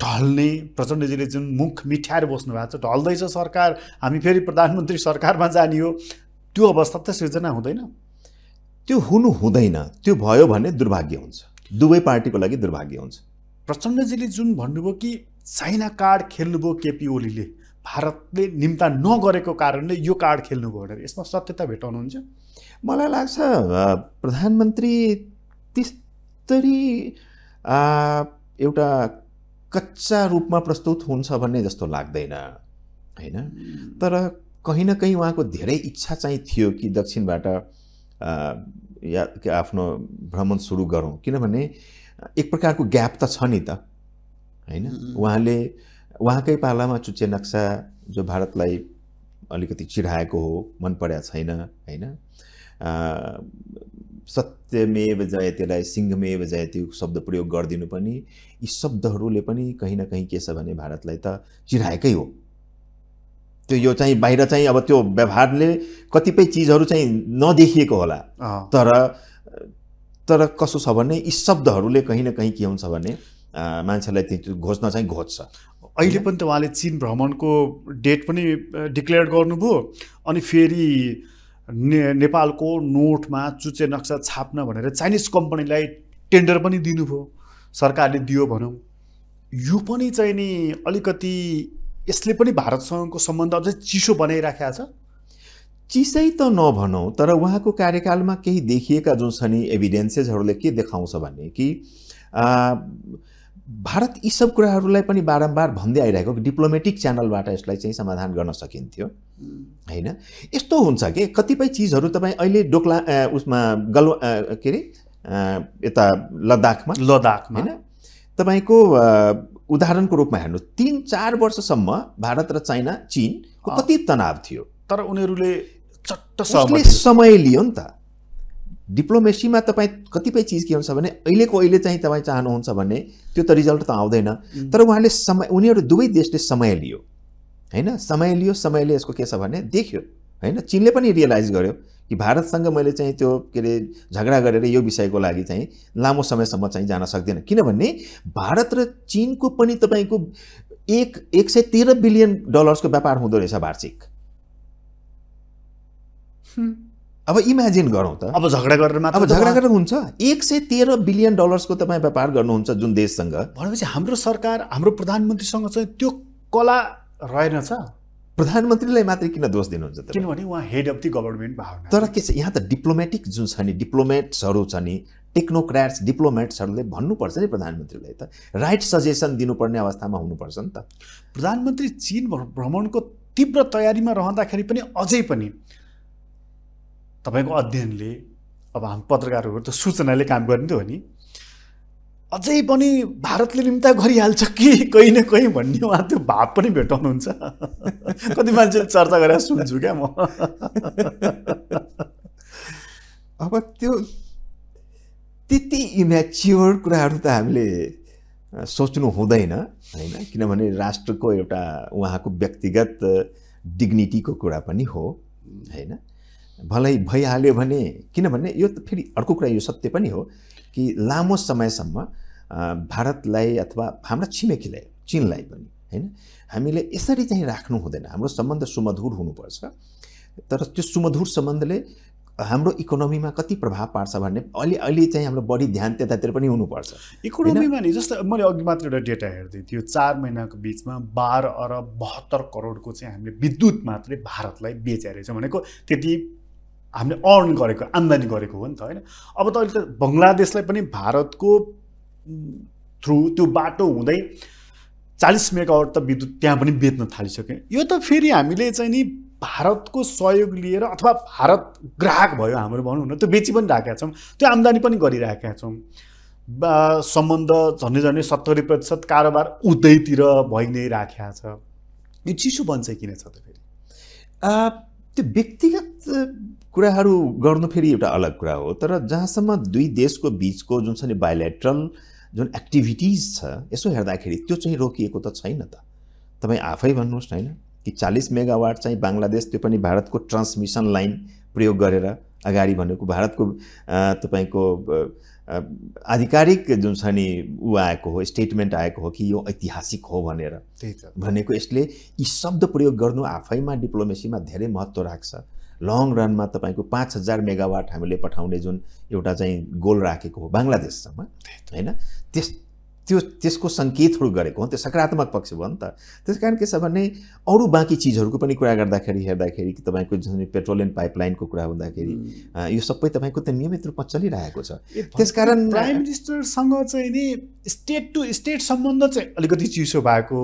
ढल्ने, प्रचण्डजीले जुन मुख मिठ्याएर बस्नु भएको छ ढल्दैछ सरकार हामी फेरि प्रधानमन्त्री सरकारमा जाने हो, त्यो अवस्था त सृजना हुँदैन, त्यो हुनु हुँदैन। त्यो भयो भने दुर्भाग्य हुन्छ, दुवै पार्टीको लागि दुर्भाग्य हुन्छ। प्रचण्डजीले जुन भन्नुभयो कि चाइना कार्ड खेल्नुभयो केपी ओलीले, भारतले निम्ता नगरेको कारणले यो कार्ड खेल्नुभयो भनेर, यसमा सत्यता भेटाउनुहुन्छ? मलाई लाग्छ प्रधानमन्त्री त्यस्तरी एउटा कच्चा रूपमा प्रस्तुत हुन्छ भन्ने जस्तो लाग्दैन हैन, तर कहीं न कहीं वहाँ को धेरै इच्छा चाहिँ थियो कि दक्षिणबाट या आफ्नो भ्रमण सुरु गरौँ, किनभने एक प्रकारको ग्याप त छ नि त हैन। उहाँले उहाँकै पालामा चुच्चे नक्सा जो भारतलाई अलिकति चिढाएको हो, मन परेको छैन हैन, सत्यमेव जयतेलाई सिंहमेव जयते शब्द प्रयोग गरिदिनु पनि, यी शब्दहरूले पनि कहीं न कहीं के छ भने भारतलाई त चिढाएकै हो। त्यो यो चाहिँ बाहिर चाहिँ अब त्यो व्यवहारले कतिपय चीजहरू चाहिँ नदेखिएको होला, तर तर कसो छ भने यी शब्दहरूले कहीं न कहीं के हुन्छ भने मान्छेलाई त्यो घोषणा चाहिँ घोज्छ। अहिले पनि त उहाँले चीन भ्रमणको डेट पनि डिक्लेयर गर्नुभयो, अनि फेरि ने, नेपालको नोटमा चुच्चे नक्सा छाप्न भनेर चाइनिज कम्पनीलाई टेन्डर पनि दिनुभयो, सरकारले दियो भनौँ। यो पनि चाहिँ नि अलिकति यसले पनि भारतसँगको सम्बन्ध अझै चिसो बनाइराखेको छ। चिसै त नभनौँ, तर उहाँको कार्यकालमा केही देखिएका जुन छ नि एभिडेन्सेसहरूले के देखाउँछ भने कि भारत यी सब कुराहरूलाई पनि बारम्बार भन्दै आइरहेको डिप्लोमेटिक च्यानलबाट यसलाई चाहिँ समाधान गर्न सकिन्थ्यो हैन। यस्तो हुन्छ कि कतिपय चिजहरू तपाईँ अहिले डोक्ला उसमा गलवा के अरे यता लद्दाखमा लद्दाखमा हैन तपाईँको उदाहरणको रूपमा हेर्नु, तीन चार वर्षसम्म भारत र चाइना चीनको कति तनाव थियो, तर उनीहरूले चट्ट समय समय लियो नि त। डिप्लोमेसीमा तपाईँ कतिपय चिज के हुन्छ भने अहिलेको अहिले चाहिँ तपाईँ चाहनुहुन्छ भने त्यो त रिजल्ट त आउँदैन, तर उहाँले समय उनीहरू दुवै देशले समय लियो हैन, समय लियो। समयले यसको के छ भने देख्यो हैन, चीनले पनि रियलाइज गर्यो कि भारतसँग मैले चाहिँ त्यो के अरे झगडा गरेर यो विषयको लागि चाहिँ लामो समयसम्म चाहिँ जान सक्दिनँ, किनभने भारत र चीनको पनि तपाईँको एक एक सय तेह्र बिलियन डलर्सको व्यापार हुँदो रहेछ वार्षिक। अब इमेजिन गरौँ त, अब झगडा गरेर मात्र अब झगडा गरेर हुन्छ? एक सय तेह्र बिलियन डलर्सको तपाईँ व्यापार गर्नुहुन्छ जुन देशसँग, भनेपछि हाम्रो सरकार हाम्रो प्रधानमन्त्रीसँग चाहिँ त्यो कला रहेनछ। प्रधानमन्त्रीलाई मात्रै किन दोष दिनुहुन्छ त? किनभने उहाँ हेड अफ द गभर्नमेन्ट भावना, तर के छ यहाँ त डिप्लोमेटिक जुन छ नि डिप्लोमेट्सहरू छ नि टेक्नोक्राट्स डिप्लोमेट्सहरूले भन्नुपर्छ नि प्रधानमन्त्रीलाई त, राइट सजेसन दिनुपर्ने अवस्थामा हुनुपर्छ नि त। प्रधानमन्त्री चीन भ्रमणको तीव्र तयारीमा रहँदाखेरि पनि अझै पनि तपाईको अध्ययनले, अब हामी पत्रकारहरू त सूचनाले काम गर्ने त हो नि, अझै पनि भारतले निम्ता गरिहाल्छ कि कहीँ न कहीँ भन्ने उहाँ त्यो भाव पनि भेटाउनुहुन्छ। कति मान्छेले चर्चा गरेर सुन्छु क्या म। अब त्यो त्यति इम्याच्योर कुराहरू त हामीले सोच्नु हुँदैन हैन, किनभने राष्ट्रको एउटा उहाँको व्यक्तिगत डिग्निटीको कुरा पनि हो हैन। भलै भइहाल्यो भने, किनभने यो त फेरि अर्को कुरा यो सत्य पनि हो कि लामो समयसम्म भारतलाई अथवा हाम्रा छिमेकीलाई चीनलाई पनि हैन हामीले यसरी चाहिँ राख्नु हुँदैन। हाम्रो सम्बन्ध सुमधुर हुनुपर्छ, तर त्यो सुमधुर सम्बन्धले हाम्रो इकोनोमीमा कति प्रभाव पार्छ भन्ने अलि अलि चाहिँ हाम्रो बढी ध्यान त्यतातिर पनि हुनुपर्छ। इकोनोमीमा नि जस्तो मैले अघि मात्र एउटा डेटा हेर्दै थियो, चार महिनाको बिचमा बाह्र अरब बहत्तर करोडको चाहिँ हामीले विद्युत मात्रै भारतलाई बेचेको भनेको त्यति हामीले अर्न गरेको आम्दानी गरेको हो नि त हैन। अब त अहिले त बङ्गलादेशलाई पनि भारतको थ्रु त्यो बाटो हुँदै चालीस मेगावाट त विद्युत त्यहाँ पनि बेच्न थालिसक्यो। यो त फेरि हामीले चाहिँ नि भारतको सहयोग लिएर अथवा भारत ग्राहक भयो हाम्रो भनौँ न, त्यो बेची पनि राखेका छौँ, त्यो आम्दानी पनि गरिराखेका छौँ। सम्बन्ध झन्डै झन्डै सत्तरी प्रतिशत कारोबार उतैतिर भइ नै राखेका छ। यो चिसो बन्छ किन छ त फेरि? त्यो व्यक्तिगत कुराहरू गर्नु फेरि एउटा अलग कुरा हो, तर जहाँसम्म दुई देशको बिचको जुन छ नि बायोलेट्रल जुन एक्टिभिटिज छ यसो हेर्दाखेरि त्यो चाहिँ रोकिएको त छैन त। तपाईँ आफै भन्नुहोस् हैन कि चालीस मेगावाट चाहिँ बांग्लादेश त्यो पनि भारतको ट्रान्समिसन लाइन प्रयोग गरेर अगाडि भनेको भारतको तपाईको आधिकारिक जुन छ नि उ आएको हो, स्टेटमेन्ट आएको हो कि यो ऐतिहासिक हो भनेर भनेको यसले यी शब्द प्रयोग गर्नु आफैमा डिप्लोमेसीमा धेरै महत्त्व राख्छ। लङ रनमा तपाईको पाँच हजार मेगावाट हामीले पठाउने जुन एउटा चाहिँ गोल राखेको हो बांग्लादेशसम्म हैन, त्यस त्यो त्यसको संकेतहरु गरेको हो, त्यो सकारात्मक पक्ष हो नि त। त्यसकारण के छ भने अरु बाँकी चीजहरुको पनि कुरा गर्दाखेरि हेर्दाखेरि कि तपाईको जुन पेट्रोलियम पाइपलाइनको कुरा हुँदाखेरि यो सबै तपाईको त नियमित रूपमा चलिरहेको छ। त्यसकारण प्राइम मिनिस्टर सँग चाहिँ नि स्टेट टु स्टेट सम्बन्ध चाहिँ अलिकति चिसो भएको,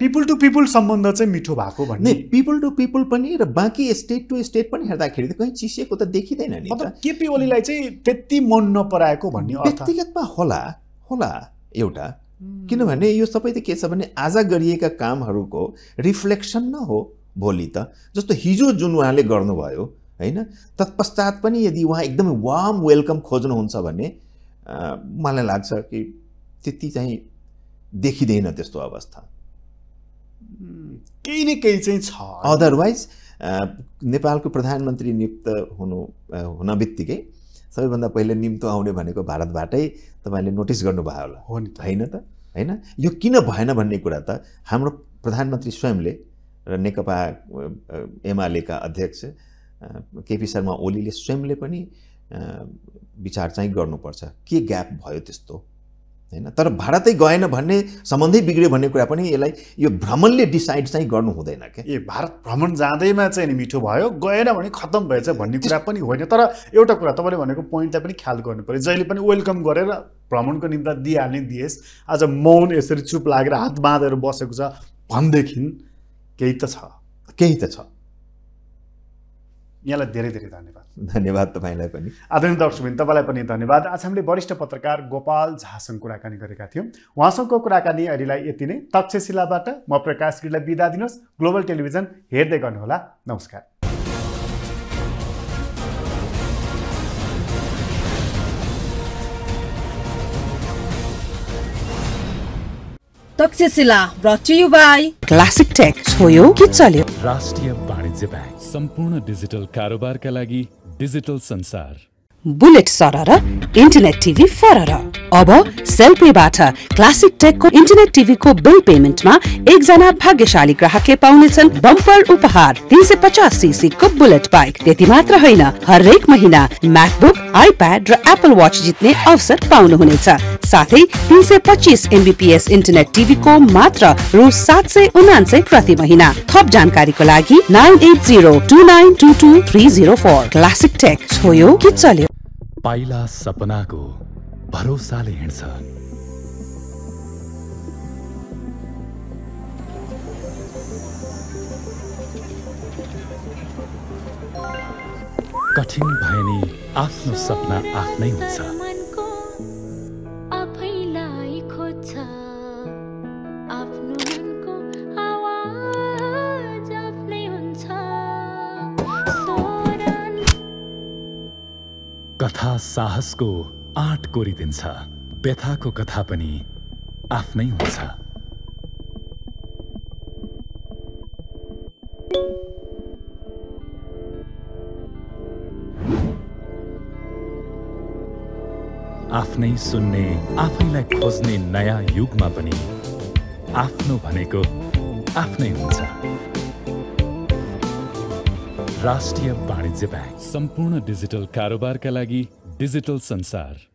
पिपल टु पिपल सम्बन्ध चाहिँ मिठो भएको भन्ने, पिपल टु पिपल पनि र बाकी स्टेट टु स्टेट पनि हेर्दाखेरि त कहीं चिसिएको त देखिदैन नि। मतलब केपी ओलीलाई चाहिँ त्यति मन नपराएको भन्ने अर्थ व्यक्तिगतमा होला होला एउटा, किनभने यो सबै त के छ भने आज गरिएका कामहरुको रिफ्लेक्सन न हो भोलि त। जस्तो हिजो जुन उहाँले गर्नुभयो हैन, तत्पश्चात पनि यदि उहाँ एकदमै वार्म वेलकम खोज्नुहुन्छ भने मलाई लाग्छ कि त्यति चाहिँ देखिदैन त्यस्तो अवस्था, केही न केही चाहिँ छ। अदरवाइज नेपालको प्रधानमन्त्री नियुक्त हुनु हुन बित्तिकै सबैभन्दा पहिले निम्तो आउने भनेको भारतबाटै तपाईले नोटिस गर्नुभयो होला हो नि त हैन त हैन। यो किन भएन भन्ने कुरा त हाम्रो प्रधानमन्त्री स्वयंले र नेकपा एमालेका अध्यक्ष केपी शर्मा ओलीले स्वयंले पनि विचार चाहिँ गर्नुपर्छ के ग्याप भयो त्यस्तो हैन। तर भारतै गएन भन्ने सम्बन्धै बिग्रियो भन्ने कुरा पनि यसलाई यो भ्रमणले डिसाइड चाहिँ गर्नु हुँदैन के। ए भारत भ्रमण जाँदैमा चाहिँ नि मिठो भयो, गएन भने खत्म भएछ भन्ने कुरा पनि होइन। तर एउटा कुरा तपाईले भनेको पोइन्टलाई पनि ख्याल गर्नुपर्छ, जहिले पनि वेलकम गरेर भ्रमणको निम्ति दिइहाल्ने दिएस आज मौन यसरी चुप लागेर हात बाँधेर बसेको छ भन्देखि केही त छ, केही त छ। यहाँलाई धेरै धेरै धन्यवाद। धन्यवाद तपाईँलाई पनि। आदरणीय दर्शकबिन तपाईँलाई पनि धन्यवाद। आज हामीले वरिष्ठ पत्रकार गोपाल झासँग कुराकानी गरेका थियौँ। उहाँसँगको कुराकानी अहिलेलाई यति नै। तक्षशिलाबाट म प्रकाश गिरीलाई बिदा दिनुहोस्। ग्लोबल टेलिभिजन हेर्दै गर्नुहोला। नमस्कार। Takshashila brought to you by Classic Tech. Choyo ki chalyo. Rashtriya Banijya Bank. Sampoorna digital karobar ka lagi digital sansar. Bullet sarara, internet T V farara. Aba selfie bata Classic Tech ko internet T V ko bill payment ma ek jana bhagyashali grahakle paunesan bumper upahar तीन सय पचास CC ko bullet bike. Teti matra hoina harek mahina MacBook, iPad ra Apple Watch jitne avsar paunu hunecha. साथै तीन सय पच्चीस Mbps internet TV को मात्र रु सात सय उनान्सय प्रति महिना। थप जानकारीको लागि nine eight zero two nine two two three zero four. Classic tech छोयो कि चल्यो। पाइला सपनाको भरोसाले हिँड्छ, कठिन भए नि आफ्नो सपना आफ्नै हुन्छ। कथा साहसको आँट कोरिदिन्छ, व्यथाको कथा पनि आफ्नै हुन्छ। आफ्नै सुन्ने, आफैलाई खोज्ने नयाँ युगमा पनि आफ्नो भनेको आफ्नै हुन्छ। राष्ट्रिय वाणिज्य बैंक, सम्पूर्ण डिजिटल कारोबारका लागि डिजिटल संसार।